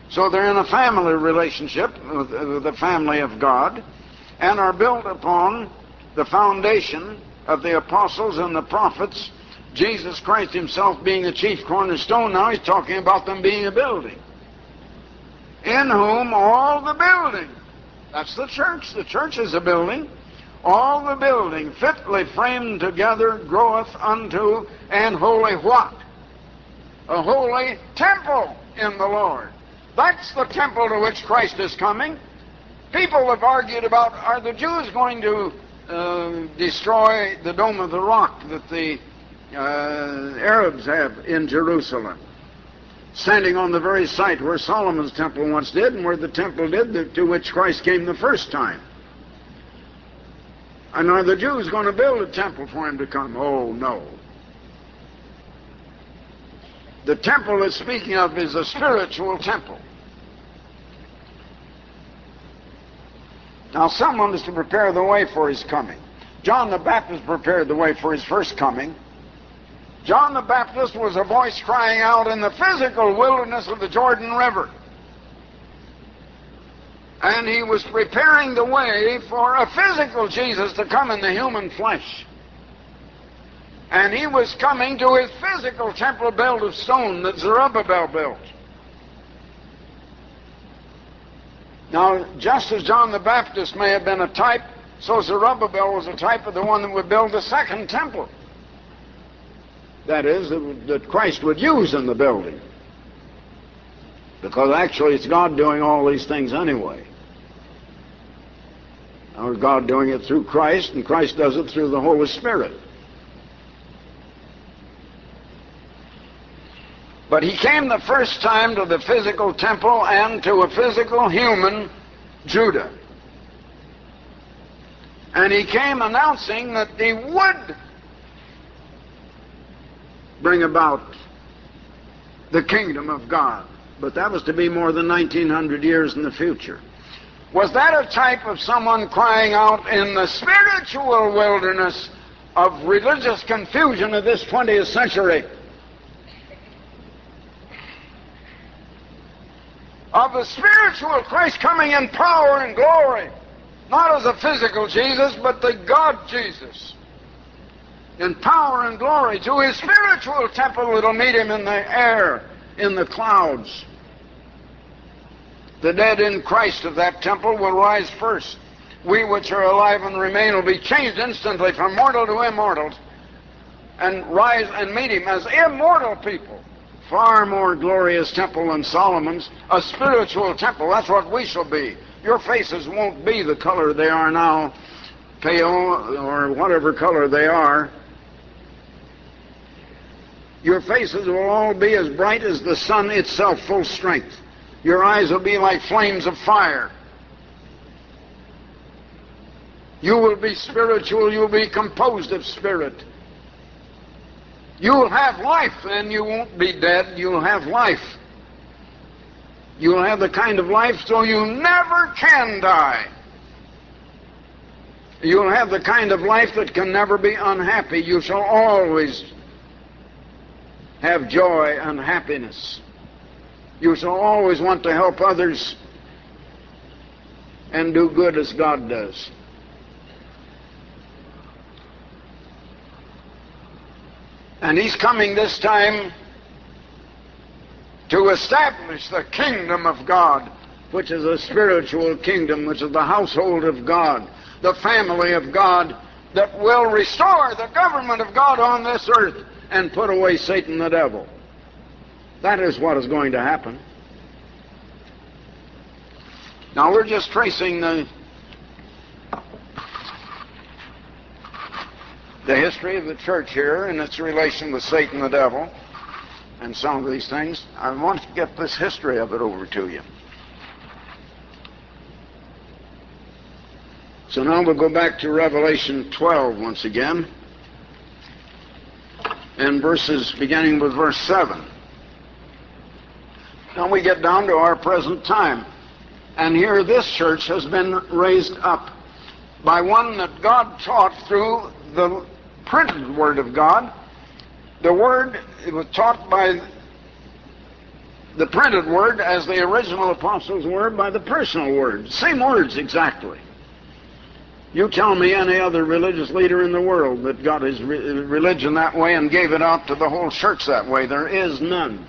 so they're in a family relationship with, uh, with the family of God, and are built upon the foundation of the apostles and the prophets, Jesus Christ himself being the chief cornerstone. Now he's talking about them being a building. In whom all the building, that's the church, the church is a building, all the building fitly framed together groweth unto an holy what? A holy temple in the Lord. That's the temple to which Christ is coming. People have argued about, are the Jews going to uh, destroy the Dome of the Rock that the uh, Arabs have in Jerusalem, standing on the very site where Solomon's temple once did and where the temple did to which Christ came the first time? And are the Jews going to build a temple for him to come? Oh, no. The temple it's speaking of is a spiritual temple. Now, someone is to prepare the way for his coming. John the Baptist prepared the way for his first coming. John the Baptist was a voice crying out in the physical wilderness of the Jordan River. And he was preparing the way for a physical Jesus to come in the human flesh. And he was coming to his physical temple built of stone that Zerubbabel built. Now, just as John the Baptist may have been a type, so Zerubbabel was a type of the one that would build the second temple. That is, that Christ would use in the building. Because actually it's God doing all these things anyway. Now God doing it through Christ, and Christ does it through the Holy Spirit. But he came the first time to the physical temple and to a physical human Judah. And he came announcing that he would bring about the kingdom of God. But that was to be more than nineteen hundred years in the future. Was that a type of someone crying out in the spiritual wilderness of religious confusion of this twentieth century? Of the spiritual Christ coming in power and glory, not as a physical Jesus, but the God Jesus, in power and glory, to his spiritual temple that'll meet him in the air, in the clouds. The dead in Christ of that temple will rise first. We which are alive and remain will be changed instantly from mortal to immortal, and rise and meet him as immortal people. Far more glorious temple than Solomon's, a spiritual temple. That's what we shall be. Your faces won't be the color they are now, pale or whatever color they are. Your faces will all be as bright as the sun itself, full strength. Your eyes will be like flames of fire. You will be spiritual. You will be composed of spirit. You'll have life, then. You won't be dead. You'll have life. You'll have the kind of life so you never can die. You'll have the kind of life that can never be unhappy. You shall always have joy and happiness. You shall always want to help others and do good as God does. And he's coming this time to establish the kingdom of God, which is a spiritual kingdom, which is the household of God, the family of God, that will restore the government of God on this earth and put away Satan the devil. That is what is going to happen. Now we're just tracing the the history of the church here and its relation with Satan the devil and some of these things. I want to get this history of it over to you. So now we'll go back to Revelation twelve once again, and verses beginning with verse seven. Now we get down to our present time, and here this church has been raised up by one that God taught through the printed Word of God. The Word, it was taught by the printed Word as the original apostles were by the personal Word. Same words exactly. You tell me any other religious leader in the world that got his re religion that way and gave it out to the whole church that way. There is none.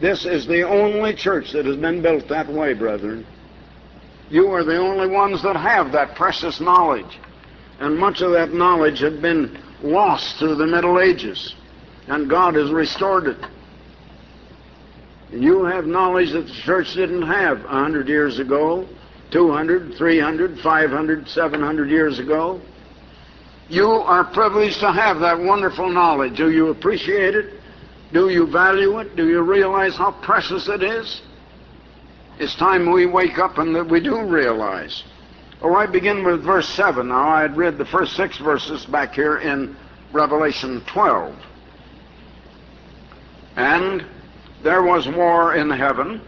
This is the only church that has been built that way, brethren. You are the only ones that have that precious knowledge. And much of that knowledge had been lost through the Middle Ages. And God has restored it. And you have knowledge that the church didn't have a hundred years ago. two hundred, three hundred, five hundred, seven hundred years ago. You are privileged to have that wonderful knowledge. Do you appreciate it? Do you value it? Do you realize how precious it is? It's time we wake up and that we do realize. Or I begin with verse seven. Now, I had read the first six verses back here in Revelation twelve. And there was war in heaven.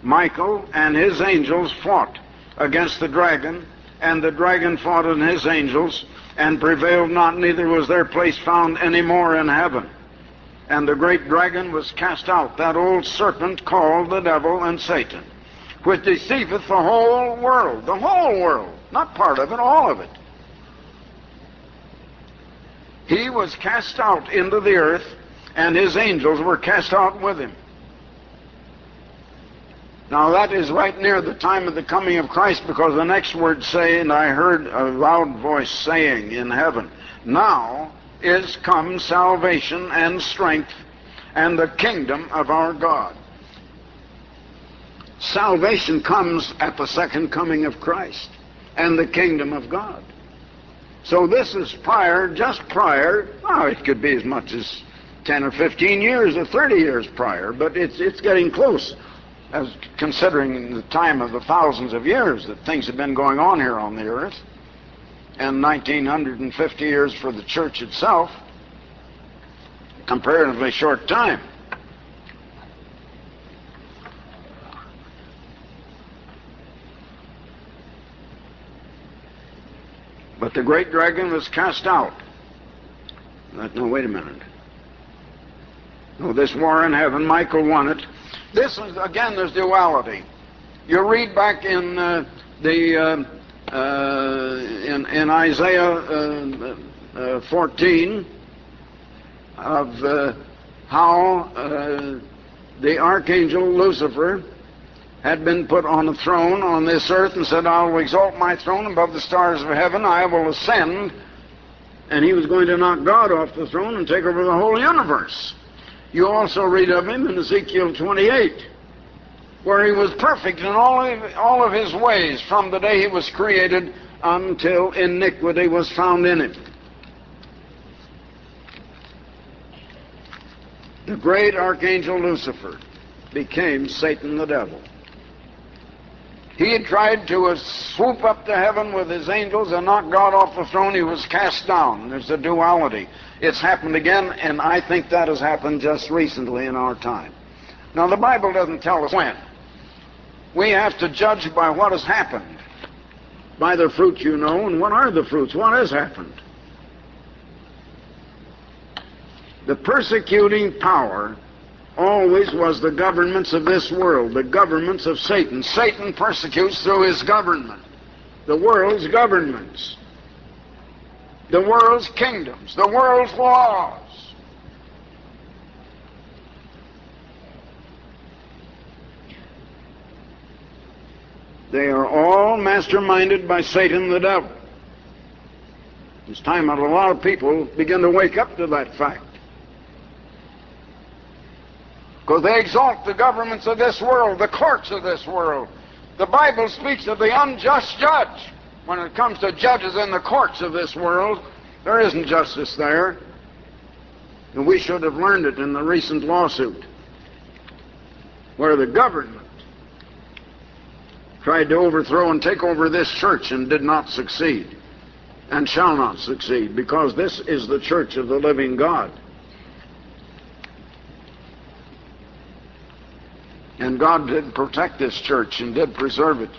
Michael and his angels fought against the dragon, and the dragon fought and his angels, and prevailed not, neither was their place found any more in heaven. And the great dragon was cast out, that old serpent called the devil and Satan, which deceiveth the whole world, the whole world, not part of it, all of it. He was cast out into the earth, and his angels were cast out with him. Now that is right near the time of the coming of Christ, because the next words say, and I heard a loud voice saying in heaven, now is come salvation and strength and the kingdom of our God. Salvation comes at the second coming of Christ and the kingdom of God. So this is prior, just prior, oh, it could be as much as ten or fifteen years or thirty years prior, but it's, it's getting close. As considering the time of the thousands of years that things have been going on here on the earth, and nineteen fifty years for the church itself, comparatively short time. But the great dragon was cast out. No, wait a minute. No, this war in heaven, Michael won it. This is, again, there's duality. You read back in uh, the uh, uh, in, in Isaiah uh, uh, fourteen of uh, how uh, the archangel Lucifer had been put on a throne on this earth and said, I will exalt my throne above the stars of heaven, I will ascend. And he was going to knock God off the throne and take over the whole universe. You also read of him in Ezekiel twenty-eight, where he was perfect in all of, all of his ways from the day he was created until iniquity was found in him. The great archangel Lucifer became Satan the devil. He had tried to uh, swoop up to heaven with his angels and knock God off the throne. He was cast down. There's a duality. It's happened again, and I think that has happened just recently in our time. Now, the Bible doesn't tell us when. We have to judge by what has happened, by the fruit you know, and what are the fruits? What has happened? The persecuting power always was the governments of this world, the governments of Satan. Satan persecutes through his government, the world's governments, the world's kingdoms, the world's laws. They are all masterminded by Satan the devil. It's time that a lot of people begin to wake up to that fact. Because they exalt the governments of this world, the courts of this world. The Bible speaks of the unjust judge. When it comes to judges in the courts of this world, there isn't justice there. And we should have learned it in the recent lawsuit, where the government tried to overthrow and take over this church and did not succeed, and shall not succeed, because this is the church of the living God. And God did protect this church and did preserve it.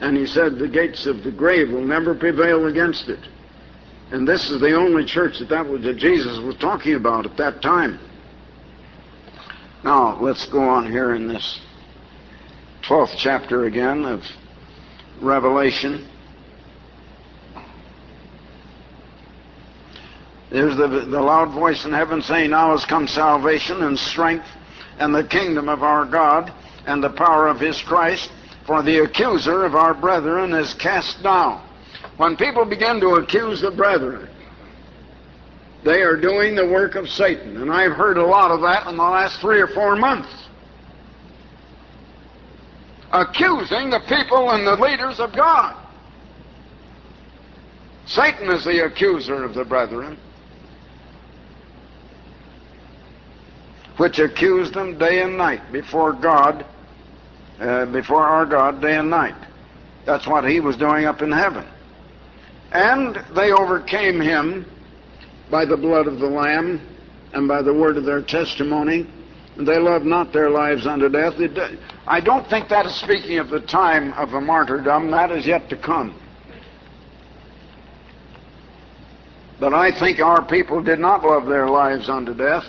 And he said the gates of the grave will never prevail against it. And this is the only church that, that, was, that Jesus was talking about at that time. Now, let's go on here in this twelfth chapter again of Revelation. There's the, the loud voice in heaven saying, "Now has come salvation and strength and the kingdom of our God and the power of his Christ, for the accuser of our brethren is cast down." When people begin to accuse the brethren, they are doing the work of Satan. And I've heard a lot of that in the last three or four months. Accusing the people and the leaders of God. Satan is the accuser of the brethren, which accused them day and night before God, uh, before our God, day and night. That's what he was doing up in heaven. And they overcame him by the blood of the Lamb and by the word of their testimony. And they loved not their lives unto death. I don't think that is speaking of the time of the martyrdom. That is yet to come. But I think our people did not love their lives unto death.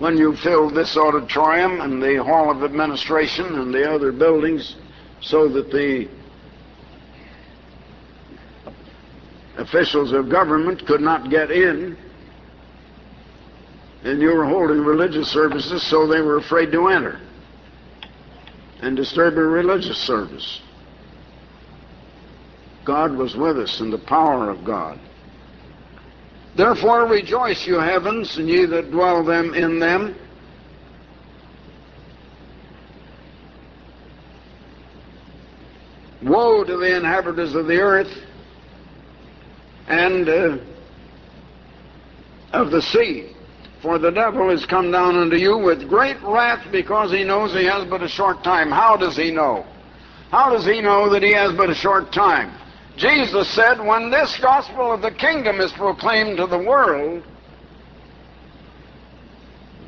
When you filled this auditorium and the Hall of Administration and the other buildings so that the officials of government could not get in, and you were holding religious services so they were afraid to enter and disturb a religious service. God was with us in the power of God. "Therefore rejoice, you heavens, and ye that dwell them in them." Woe to the inhabitants of the earth and uh, of the sea, for the devil is come down unto you with great wrath, because he knows he has but a short time. How does he know? How does he know that he has but a short time? Jesus said, when this gospel of the kingdom is proclaimed to the world,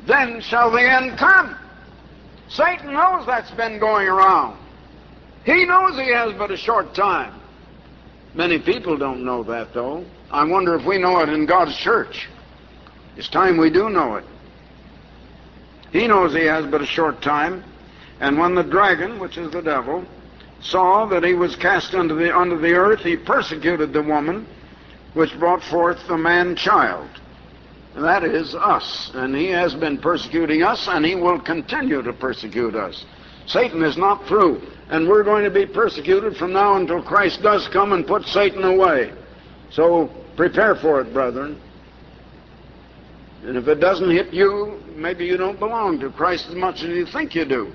then shall the end come. Satan knows that's been going around. He knows he has but a short time. Many people don't know that, though. I wonder if we know it in God's church. It's time we do know it. He knows he has but a short time. And when the dragon, which is the devil, saw that he was cast under the, under the earth, he persecuted the woman which brought forth the man-child. That is us, and he has been persecuting us, and he will continue to persecute us. Satan is not through, and we're going to be persecuted from now until Christ does come and put Satan away. So prepare for it, brethren. And if it doesn't hit you, maybe you don't belong to Christ as much as you think you do.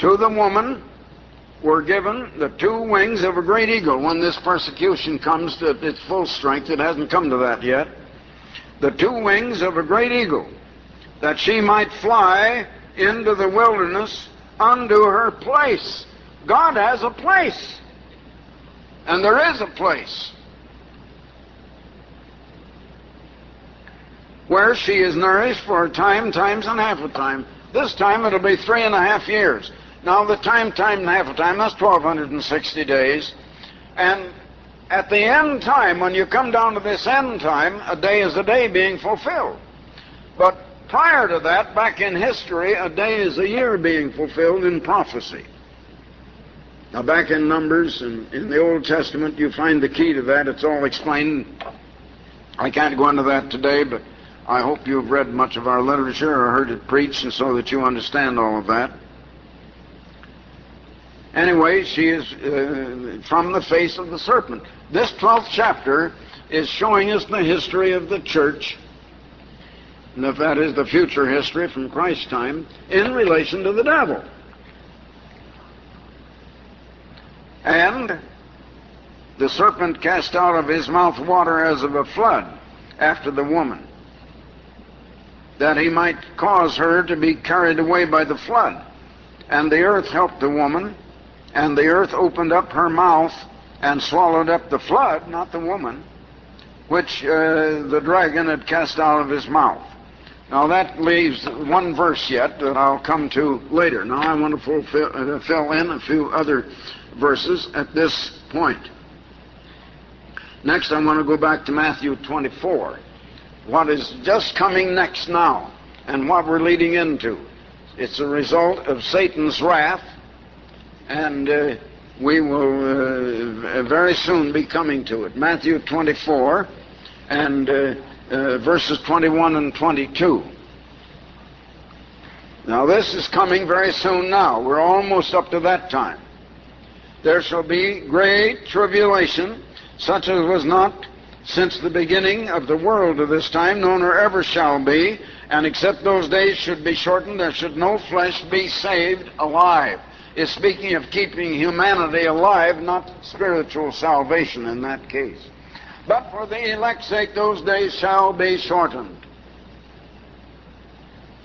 To the woman were given the two wings of a great eagle. When this persecution comes to its full strength, it hasn't come to that yet. The two wings of a great eagle, that she might fly into the wilderness unto her place. God has a place, and there is a place where she is nourished for a time, times, and half a time. This time it'll be three and a half years. Now the time, time, and half a time, that's twelve hundred sixty days. And at the end time, when you come down to this end time, a day is a day being fulfilled. But prior to that, back in history, a day is a year being fulfilled in prophecy. Now back in Numbers, and in, in the Old Testament, you find the key to that. It's all explained. I can't go into that today, but I hope you've read much of our literature or heard it preached, and so that you understand all of that. Anyway, she is uh, from the face of the serpent. This twelfth chapter is showing us the history of the church, and if that is the future history from Christ's time, in relation to the devil. And the serpent cast out of his mouth water as of a flood after the woman, that he might cause her to be carried away by the flood. And the earth helped the woman, and the earth opened up her mouth and swallowed up the flood, not the woman, which uh, the dragon had cast out of his mouth. Now that leaves one verse yet that I'll come to later. Now I want to fulfill, uh, fill in a few other verses at this point. Next I want to go back to Matthew twenty-four. What is just coming next now, and what we're leading into. It's a result of Satan's wrath, and uh, we will uh, very soon be coming to it. Matthew twenty-four, and uh, uh, verses twenty-one and twenty-two. Now this is coming very soon now. We're almost up to that time. There shall be great tribulation, such as was not since the beginning of the world to this time, no nor ever shall be, and except those days should be shortened, there should no flesh be saved alive. It's speaking of keeping humanity alive, not spiritual salvation in that case. But for the elect's sake, those days shall be shortened.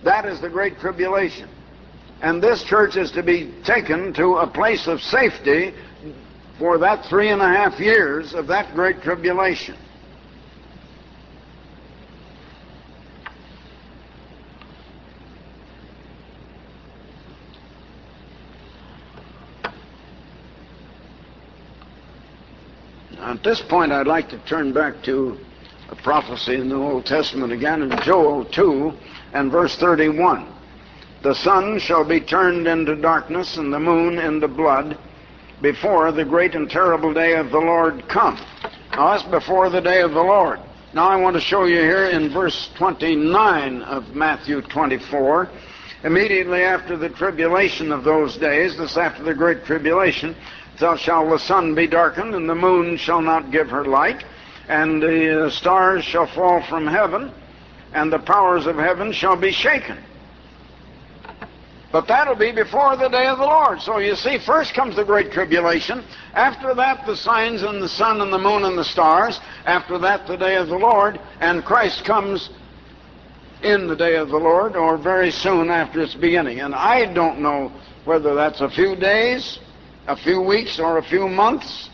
That is the great tribulation. And this church is to be taken to a place of safety for that three and a half years of that great tribulation. At this point, I'd like to turn back to a prophecy in the Old Testament again, in Joel two and verse thirty-one. The sun shall be turned into darkness and the moon into blood before the great and terrible day of the Lord come. Now, that's before the day of the Lord. Now, I want to show you here in verse twenty-nine of Matthew twenty-four. Immediately after the tribulation of those days, this after the great tribulation, so shall the sun be darkened, and the moon shall not give her light, and the stars shall fall from heaven, and the powers of heaven shall be shaken. But that'll be before the day of the Lord. So you see, first comes the great tribulation. After that, the signs and the sun and the moon and the stars. After that, the day of the Lord. And Christ comes in the day of the Lord, or very soon after its beginning. And I don't know whether that's a few days, a few weeks, or a few months.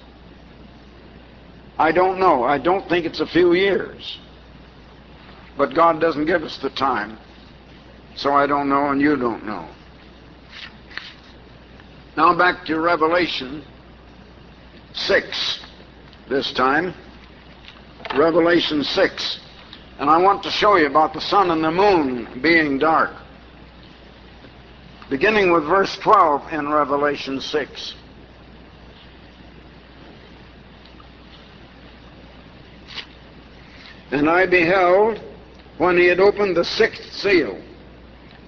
I don't know. I don't think it's a few years. But God doesn't give us the time. So I don't know, and you don't know. Now back to Revelation six this time. Revelation six. And I want to show you about the sun and the moon being dark. Beginning with verse twelve in Revelation six. And I beheld, when he had opened the sixth seal,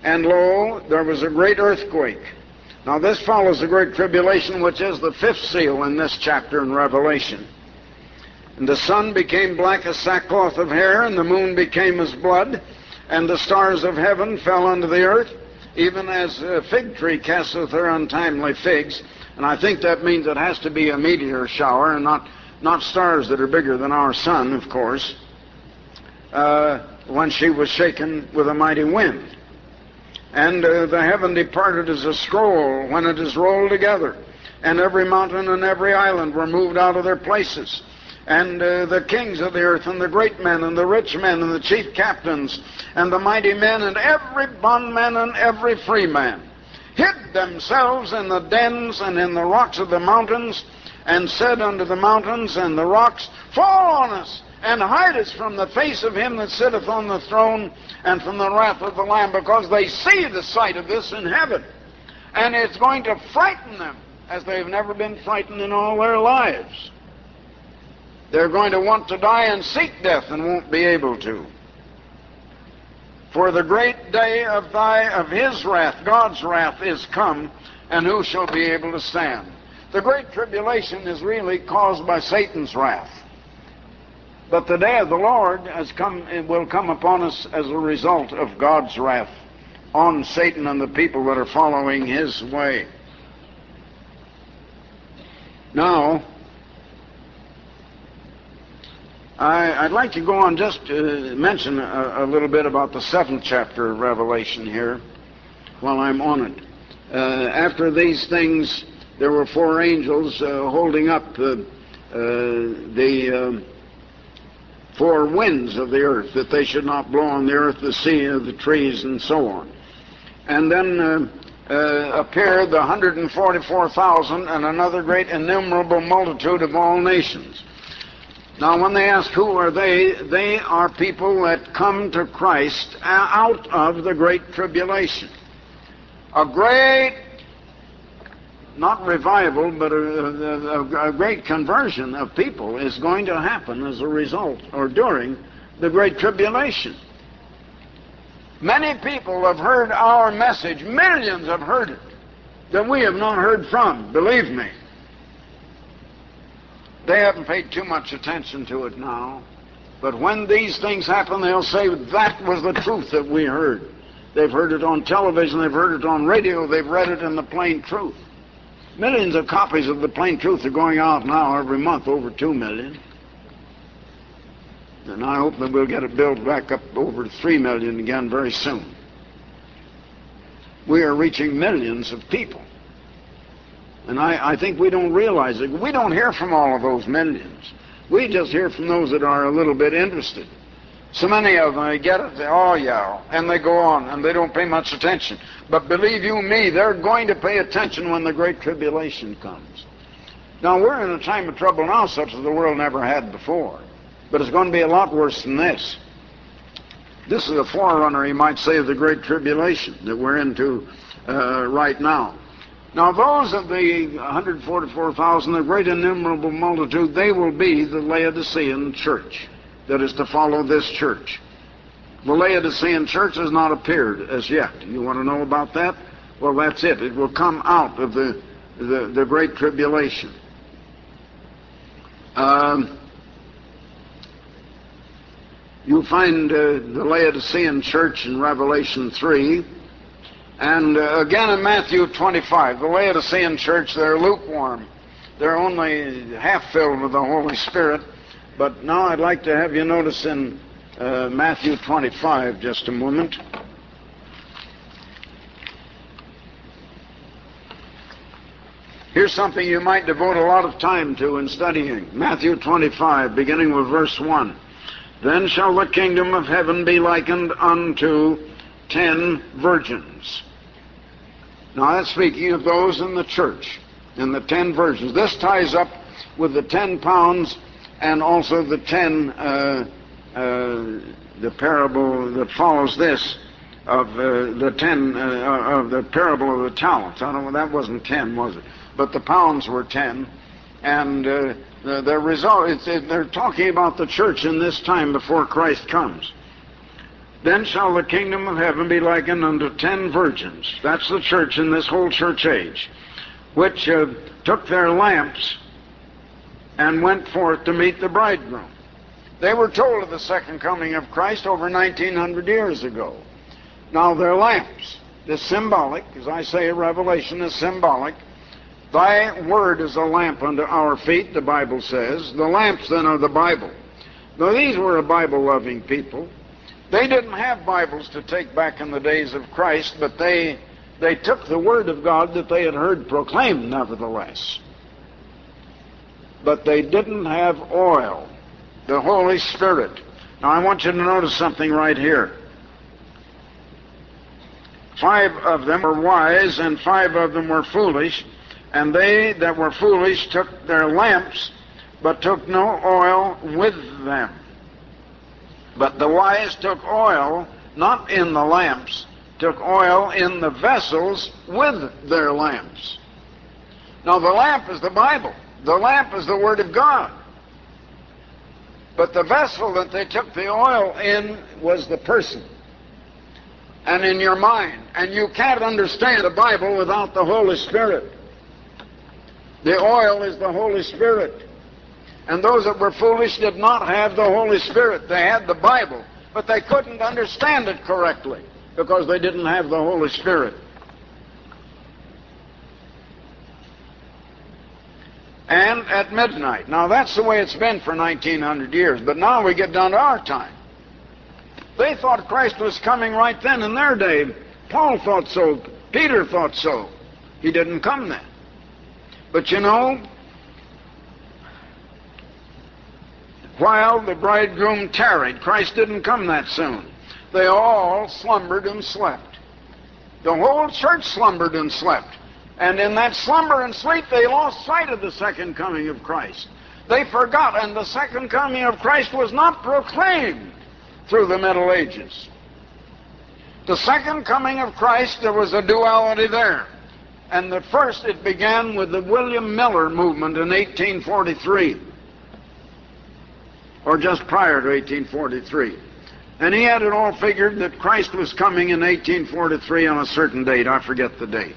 and lo, there was a great earthquake. Now this follows the great tribulation, which is the fifth seal in this chapter in Revelation. And the sun became black as sackcloth of hair, and the moon became as blood, and the stars of heaven fell unto the earth, even as a fig tree casteth her untimely figs. And I think that means it has to be a meteor shower, and not, not stars that are bigger than our sun, of course, uh, when she was shaken with a mighty wind. And uh, the heaven departed as a scroll when it is rolled together. And every mountain and every island were moved out of their places. And uh, the kings of the earth, and the great men, and the rich men, and the chief captains, and the mighty men, and every bondman, and every free man, hid themselves in the dens and in the rocks of the mountains, and said unto the mountains and the rocks, fall on us, and hide us from the face of him that sitteth on the throne, and from the wrath of the Lamb, because they see the sight of this in heaven. And it's going to frighten them as they've never been frightened in all their lives. They're going to want to die and seek death and won't be able to. For the great day of thy of his wrath, God's wrath, is come, and who shall be able to stand? The great tribulation is really caused by Satan's wrath. But the day of the Lord has come, it will come upon us as a result of God's wrath on Satan and the people that are following his way. Now, I, I'd like to go on just to mention a, a little bit about the seventh chapter of Revelation here while I'm on it. Uh, after these things, there were four angels uh, holding up uh, uh, the uh, four winds of the earth, that they should not blow on the earth, the sea, the trees, and so on. And then uh, uh, appeared the one hundred forty-four thousand and another great innumerable multitude of all nations. Now, when they ask who are they, they are people that come to Christ out of the great tribulation. A great, not revival, but a, a, a great conversion of people is going to happen as a result or during the great tribulation. Many people have heard our message, millions have heard it, that we have not heard from, believe me. They haven't paid too much attention to it now. But when these things happen, they'll say, that was the truth that we heard. They've heard it on television, they've heard it on radio, they've read it in the Plain Truth. Millions of copies of the Plain Truth are going out now every month, over two million. And I hope that we'll get it built back up over three million again very soon. We are reaching millions of people. And I, I think we don't realize it. We don't hear from all of those millions. We just hear from those that are a little bit interested. So many of them, they get it, they, oh yeah, and they go on, and they don't pay much attention. But believe you me, they're going to pay attention when the great tribulation comes. Now, we're in a time of trouble now such as the world never had before. But it's going to be a lot worse than this. This is a forerunner, you might say, of the great tribulation that we're into uh, right now. Now, those of the one hundred forty-four thousand, the great innumerable multitude, they will be the Laodicean church that is to follow this church. The Laodicean church has not appeared as yet. You want to know about that? Well, that's it. It will come out of the, the, the great tribulation. Um, you find uh, the Laodicean church in Revelation three. And uh, again in Matthew twenty-five, the Laodicean church, they're lukewarm. They're only half filled with the Holy Spirit. But now I'd like to have you notice in uh, Matthew twenty-five just a moment. Here's something you might devote a lot of time to in studying. Matthew twenty-five, beginning with verse one. Then shall the kingdom of heaven be likened unto ten virgins. Now that's speaking of those in the church, in the ten virgins. This ties up with the ten pounds and also the ten, uh, uh, the parable that follows this, of uh, the ten, uh, of the parable of the talents. I don't know, that wasn't ten, was it? But the pounds were ten, and uh, the, the result, it's, it, they're talking about the church in this time before Christ comes. Then shall the kingdom of heaven be likened unto ten virgins. That's the church in this whole church age, which uh, took their lamps and went forth to meet the bridegroom. They were told of the second coming of Christ over nineteen hundred years ago. Now their lamps, this symbolic, as I say, Revelation is symbolic. Thy word is a lamp unto our feet, the Bible says. The lamps then are the Bible. Now these were a Bible-loving people. They didn't have Bibles to take back in the days of Christ, but they, they took the Word of God that they had heard proclaimed nevertheless. But they didn't have oil, the Holy Spirit. Now I want you to notice something right here. Five of them were wise and five of them were foolish, and they that were foolish took their lamps, but took no oil with them. But the wise took oil, not in the lamps, took oil in the vessels with their lamps. Now the lamp is the Bible. The lamp is the Word of God. But the vessel that they took the oil in was the person. and in your mind. And you can't understand the Bible without the Holy Spirit. The oil is the Holy Spirit. And those that were foolish did not have the Holy Spirit. They had the Bible, but they couldn't understand it correctly because they didn't have the Holy Spirit. And at midnight. Now that's the way it's been for nineteen hundred years, but now we get down to our time. They thought Christ was coming right then in their day. Paul thought so. Peter thought so. He didn't come then. But you know, while the bridegroom tarried, Christ didn't come that soon. They all slumbered and slept. The whole church slumbered and slept. And in that slumber and sleep, they lost sight of the second coming of Christ. They forgot, and the second coming of Christ was not proclaimed through the Middle Ages. The second coming of Christ, there was a duality there. And the first, it began with the William Miller movement in eighteen forty-three, or just prior to eighteen forty-three. And he had it all figured that Christ was coming in eighteen forty-three on a certain date. I forget the date.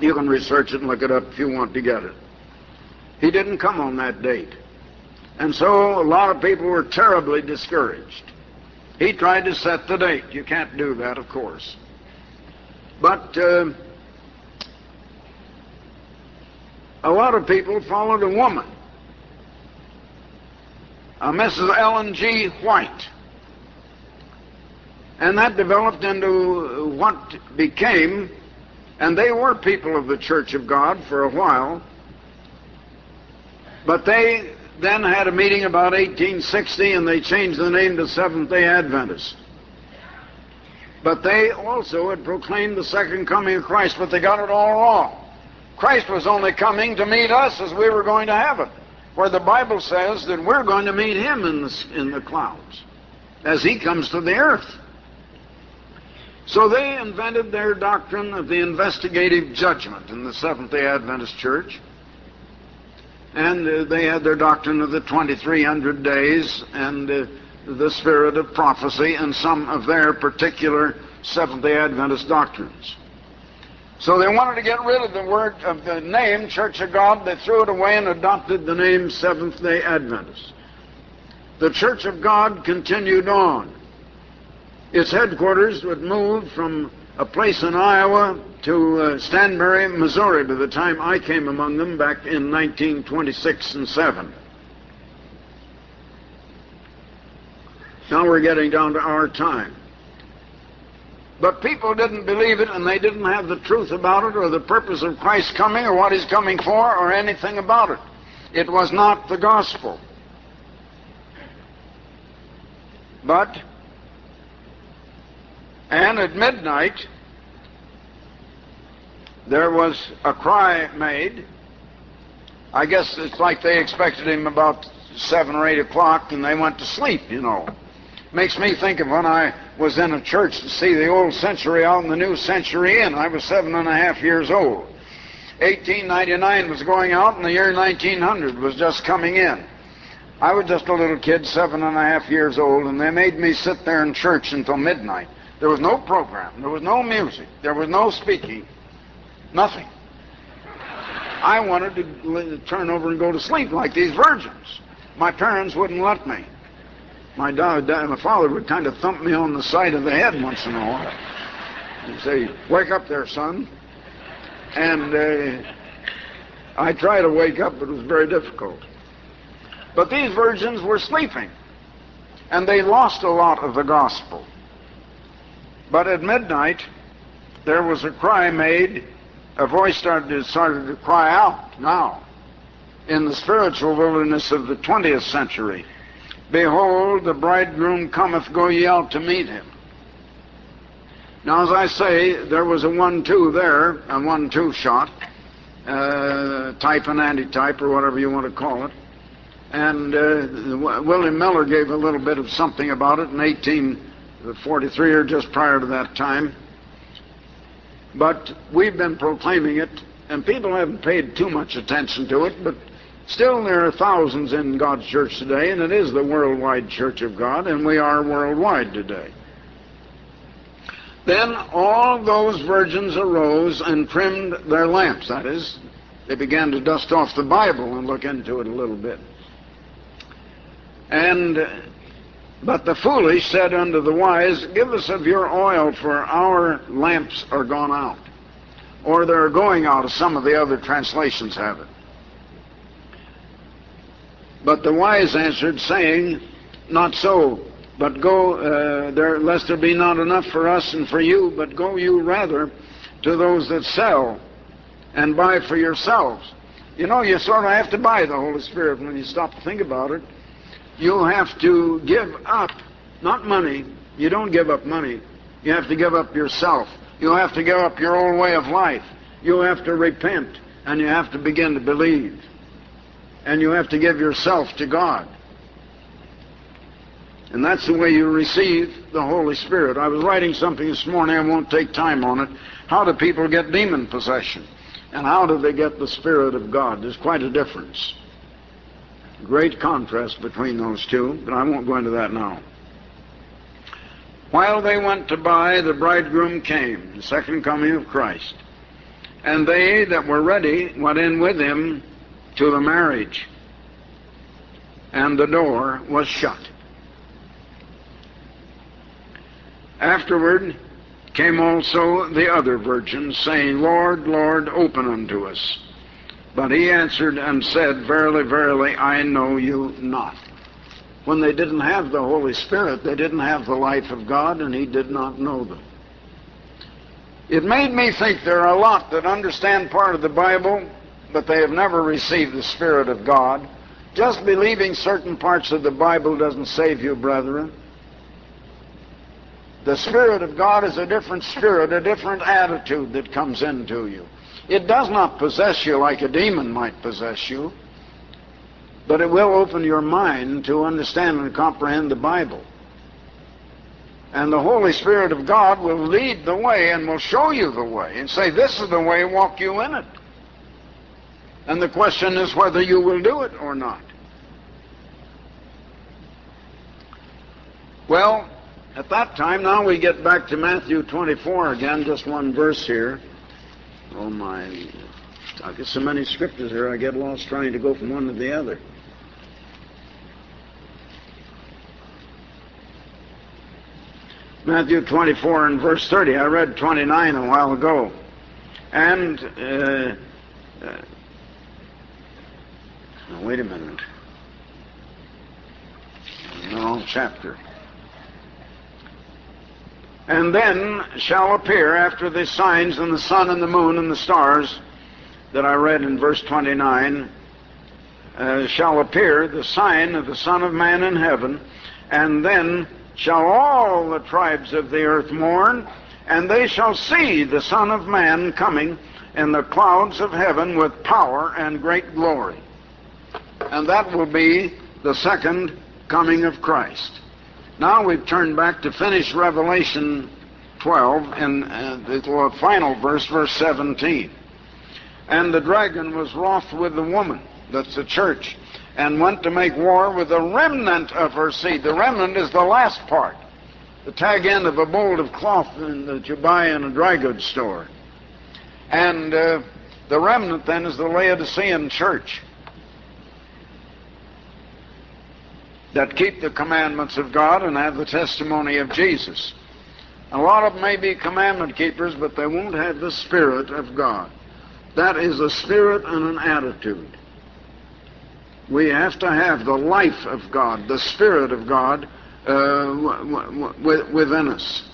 You can research it and look it up if you want to get it. He didn't come on that date. And so a lot of people were terribly discouraged. He tried to set the date. You can't do that, of course. But uh, a lot of people followed a woman, a Missus Ellen G. White. And that developed into what became, and they were people of the Church of God for a while, but they then had a meeting about eighteen sixty, and they changed the name to Seventh-day Adventist. But they also had proclaimed the second coming of Christ, but they got it all wrong. Christ was only coming to meet us as we were going to heaven, where the Bible says that we're going to meet him in the, in the clouds as he comes to the earth. So they invented their doctrine of the investigative judgment in the Seventh-day Adventist Church. And uh, they had their doctrine of the twenty-three hundred days and uh, the spirit of prophecy and some of their particular Seventh-day Adventist doctrines. So they wanted to get rid of the word of the name Church of God. They threw it away and adopted the name Seventh-day Adventist. The Church of God continued on. Its headquarters would move from a place in Iowa to uh, Stanbury, Missouri, by the time I came among them back in nineteen twenty-six and seven. Now we're getting down to our time. But people didn't believe it, and they didn't have the truth about it or the purpose of Christ's coming or what he's coming for or anything about it. It was not the gospel. But... and at midnight, there was a cry made. I guess it's like they expected him about seven or eight o'clock, and they went to sleep, you know. Makes me think of when I was in a church to see the old century out and the new century in. I was seven and a half years old. eighteen ninety-nine was going out, and the year nineteen hundred was just coming in. I was just a little kid, seven and a half years old, and they made me sit there in church until midnight. There was no program, there was no music, there was no speaking, nothing. I wanted to turn over and go to sleep like these virgins. My parents wouldn't let me. My, dad, my father would kind of thump me on the side of the head once in a while. He'd say, "Wake up there, son." And uh, I tried to wake up, but it was very difficult. But these virgins were sleeping, and they lost a lot of the gospel. But at midnight, there was a cry made. A voice started to, started to cry out now in the spiritual wilderness of the twentieth century. "Behold, the bridegroom cometh, go ye out to meet him." Now, as I say, there was a one-two there, a one-two shot, uh, type and anti-type, or whatever you want to call it. And uh, William Miller gave a little bit of something about it in eighteen forty-three or just prior to that time. But we've been proclaiming it, and people haven't paid too much attention to it, but still there are thousands in God's church today, and it is the worldwide Church of God, and we are worldwide today. Then all those virgins arose and trimmed their lamps. That is, they began to dust off the Bible and look into it a little bit. And, but the foolish said unto the wise, give us of your oil, for our lamps are gone out. Or they're going out, as some of the other translations have it. But the wise answered, saying, not so, but go, uh, there, lest there be not enough for us and for you, but go you rather to those that sell and buy for yourselves. You know, you sort of have to buy the Holy Spirit when you stop to think about it. You have to give up, not money. You don't give up money. You have to give up yourself. You have to give up your old way of life. You have to repent, and you have to begin to believe. And you have to give yourself to God. And that's the way you receive the Holy Spirit. I was writing something this morning, I won't take time on it. How do people get demon possession? And how do they get the Spirit of God? There's quite a difference. Great contrast between those two, but I won't go into that now. While they went to buy, the bridegroom came, the second coming of Christ. And they that were ready went in with him to the marriage, and the door was shut. Afterward came also the other virgins, saying, Lord, Lord, open unto us. But he answered and said, verily, verily, I know you not. When they didn't have the Holy Spirit, they didn't have the life of God, and he did not know them. It made me think there are a lot that understand part of the Bible, but they have never received the Spirit of God. Just believing certain parts of the Bible doesn't save you, brethren. The Spirit of God is a different spirit, a different attitude that comes into you. It does not possess you like a demon might possess you, but it will open your mind to understand and comprehend the Bible. And the Holy Spirit of God will lead the way and will show you the way and say, this is the way, walk you in it. And the question is whether you will do it or not. Well, at that time, now we get back to Matthew twenty-four again, just one verse here. Oh my, I get so many scriptures here, I get lost trying to go from one to the other. Matthew twenty-four and verse thirty, I read twenty-nine a while ago. And, uh, uh Now, wait a minute. The wrong chapter. And then shall appear after the signs and the sun and the moon and the stars that I read in verse twenty-nine, uh, shall appear the sign of the Son of Man in heaven, and then shall all the tribes of the earth mourn, and they shall see the Son of Man coming in the clouds of heaven with power and great glory. And that will be the second coming of Christ. Now we've turned back to finish Revelation twelve and uh, the final verse, verse seventeen. And the dragon was wroth with the woman, that's the church, and went to make war with the remnant of her seed. The remnant is the last part, the tag end of a bolt of cloth that you buy in a dry goods store. And uh, the remnant then is the Laodicean church that keep the commandments of God and have the testimony of Jesus. A lot of them may be commandment keepers, but they won't have the Spirit of God. That is a spirit and an attitude. We have to have the life of God, the Spirit of God uh, w w within us.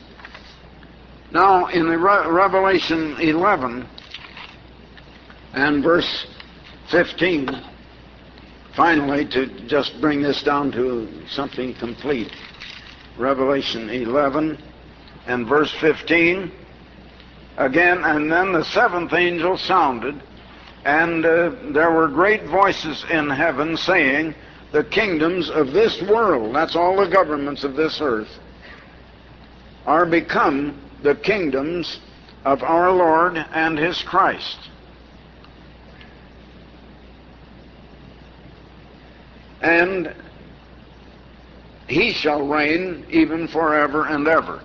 Now, in the Re Revelation eleven and verse fifteen, finally, to just bring this down to something complete, Revelation eleven and verse fifteen, again, and then the seventh angel sounded, and uh, there were great voices in heaven saying, the kingdoms of this world, that's all the governments of this earth, are become the kingdoms of our Lord and his Christ. And he shall reign even forever and ever.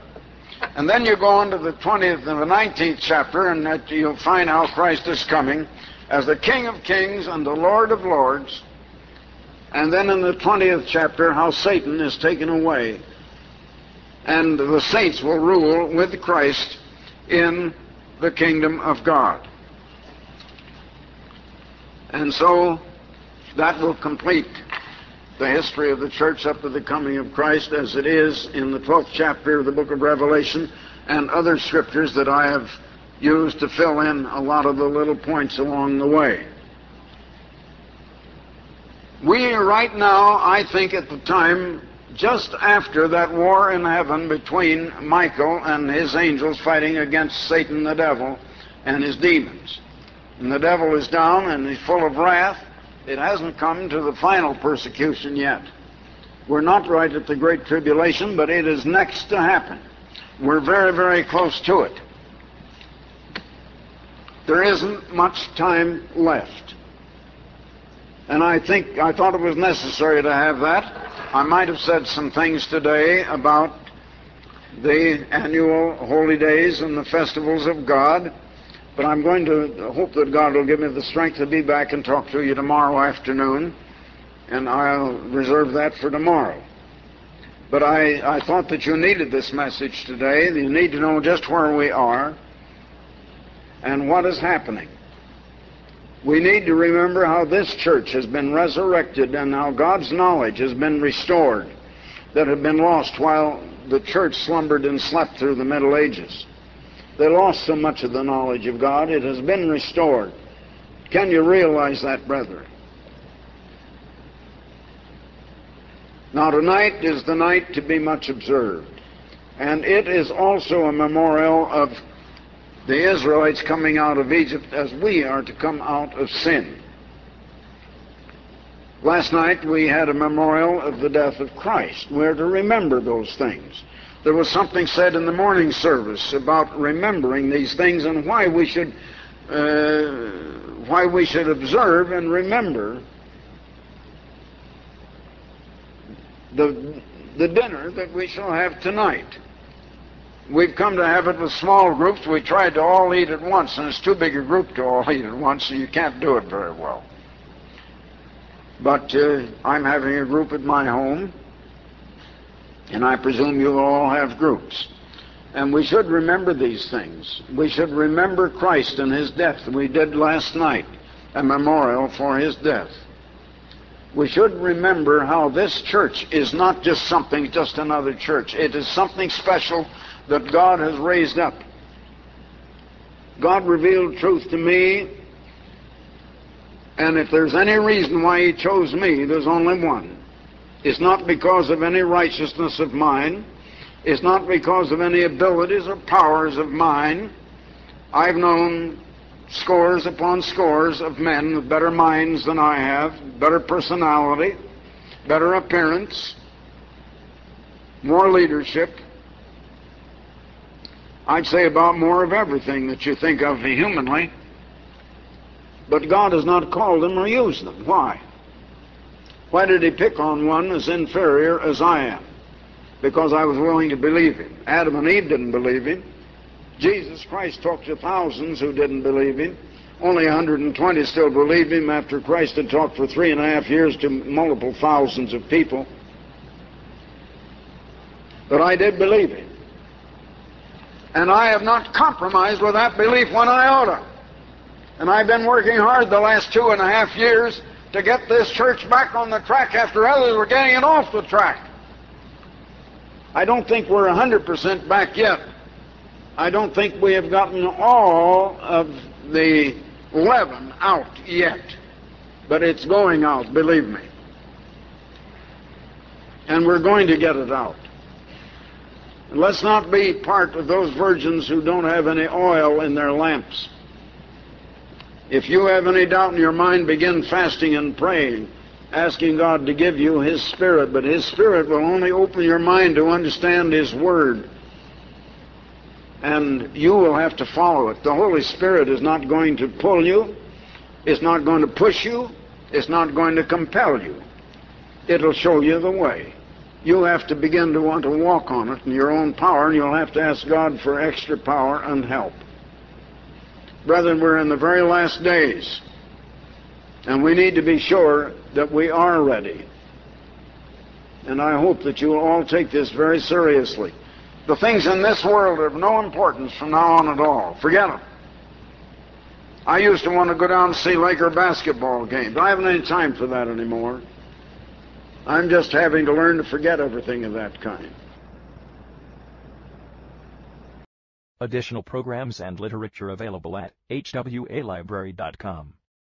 And then you go on to the twentieth and the nineteenth chapter, and that you'll find how Christ is coming as the King of Kings and the Lord of Lords. And then in the twentieth chapter, how Satan is taken away, and the saints will rule with Christ in the kingdom of God. And so that will complete the history of the church up to the coming of Christ as it is in the twelfth chapter of the book of Revelation and other scriptures that I have used to fill in a lot of the little points along the way. We are right now, I think, at the time just after that war in heaven between Michael and his angels fighting against Satan the devil and his demons. And the devil is down and he's full of wrath. It hasn't come to the final persecution yet. We're not right at the Great Tribulation, but it is next to happen. We're very, very close to it. There isn't much time left. And I think, I thought it was necessary to have that. I might have said some things today about the annual holy days and the festivals of God, but I'm going to hope that God will give me the strength to be back and talk to you tomorrow afternoon, and I'll reserve that for tomorrow. But I, I thought that you needed this message today. You need to know just where we are and what is happening. We need to remember how this church has been resurrected and how God's knowledge has been restored that had been lost while the church slumbered and slept through the Middle Ages. They lost so much of the knowledge of God. It has been restored. Can you realize that, brethren? Now, tonight is the night to be much observed, and it is also a memorial of the Israelites coming out of Egypt as we are to come out of sin. Last night we had a memorial of the death of Christ. We are to remember those things. There was something said in the morning service about remembering these things and why we should, uh, why we should observe and remember the, the dinner that we shall have tonight. We've come to have it with small groups. We tried to all eat at once, and it's too big a group to all eat at once, so you can't do it very well. But uh, I'm having a group at my home, and I presume you all have groups. And we should remember these things. We should remember Christ and his death. We did last night a memorial for his death. We should remember how this church is not just something, just another church. It is something special that God has raised up. God revealed truth to me, and if there's any reason why he chose me, there's only one. It's not because of any righteousness of mine. It's not because of any abilities or powers of mine. I've known scores upon scores of men with better minds than I have, better personality, better appearance, more leadership. I'd say about more of everything that you think of humanly, but God has not called them or used them. Why? Why did he pick on one as inferior as I am? Because I was willing to believe him. Adam and Eve didn't believe him. Jesus Christ talked to thousands who didn't believe him. Only one hundred twenty still believed him after Christ had talked for three and a half years to multiple thousands of people. But I did believe him. And I have not compromised with that belief one iota. And I've been working hard the last two and a half years to get this church back on the track after others were getting it off the track. I don't think we're one hundred percent back yet. I don't think we have gotten all of the leaven out yet. But it's going out, believe me. And we're going to get it out. And let's not be part of those virgins who don't have any oil in their lamps. If you have any doubt in your mind, begin fasting and praying, asking God to give you his Spirit. But his Spirit will only open your mind to understand his Word. And you will have to follow it. The Holy Spirit is not going to pull you. It's not going to push you. It's not going to compel you. It'll show you the way. you'll have to begin to want to walk on it in your own power, and you'll have to ask God for extra power and help. Brethren, we're in the very last days, and we need to be sure that we are ready. And I hope that you'll all take this very seriously. The things in this world are of no importance from now on at all. Forget them. I used to want to go down and see Laker basketball games. I haven't any time for that anymore. I'm just having to learn to forget everything of that kind. Additional programs and literature available at h w a library dot com.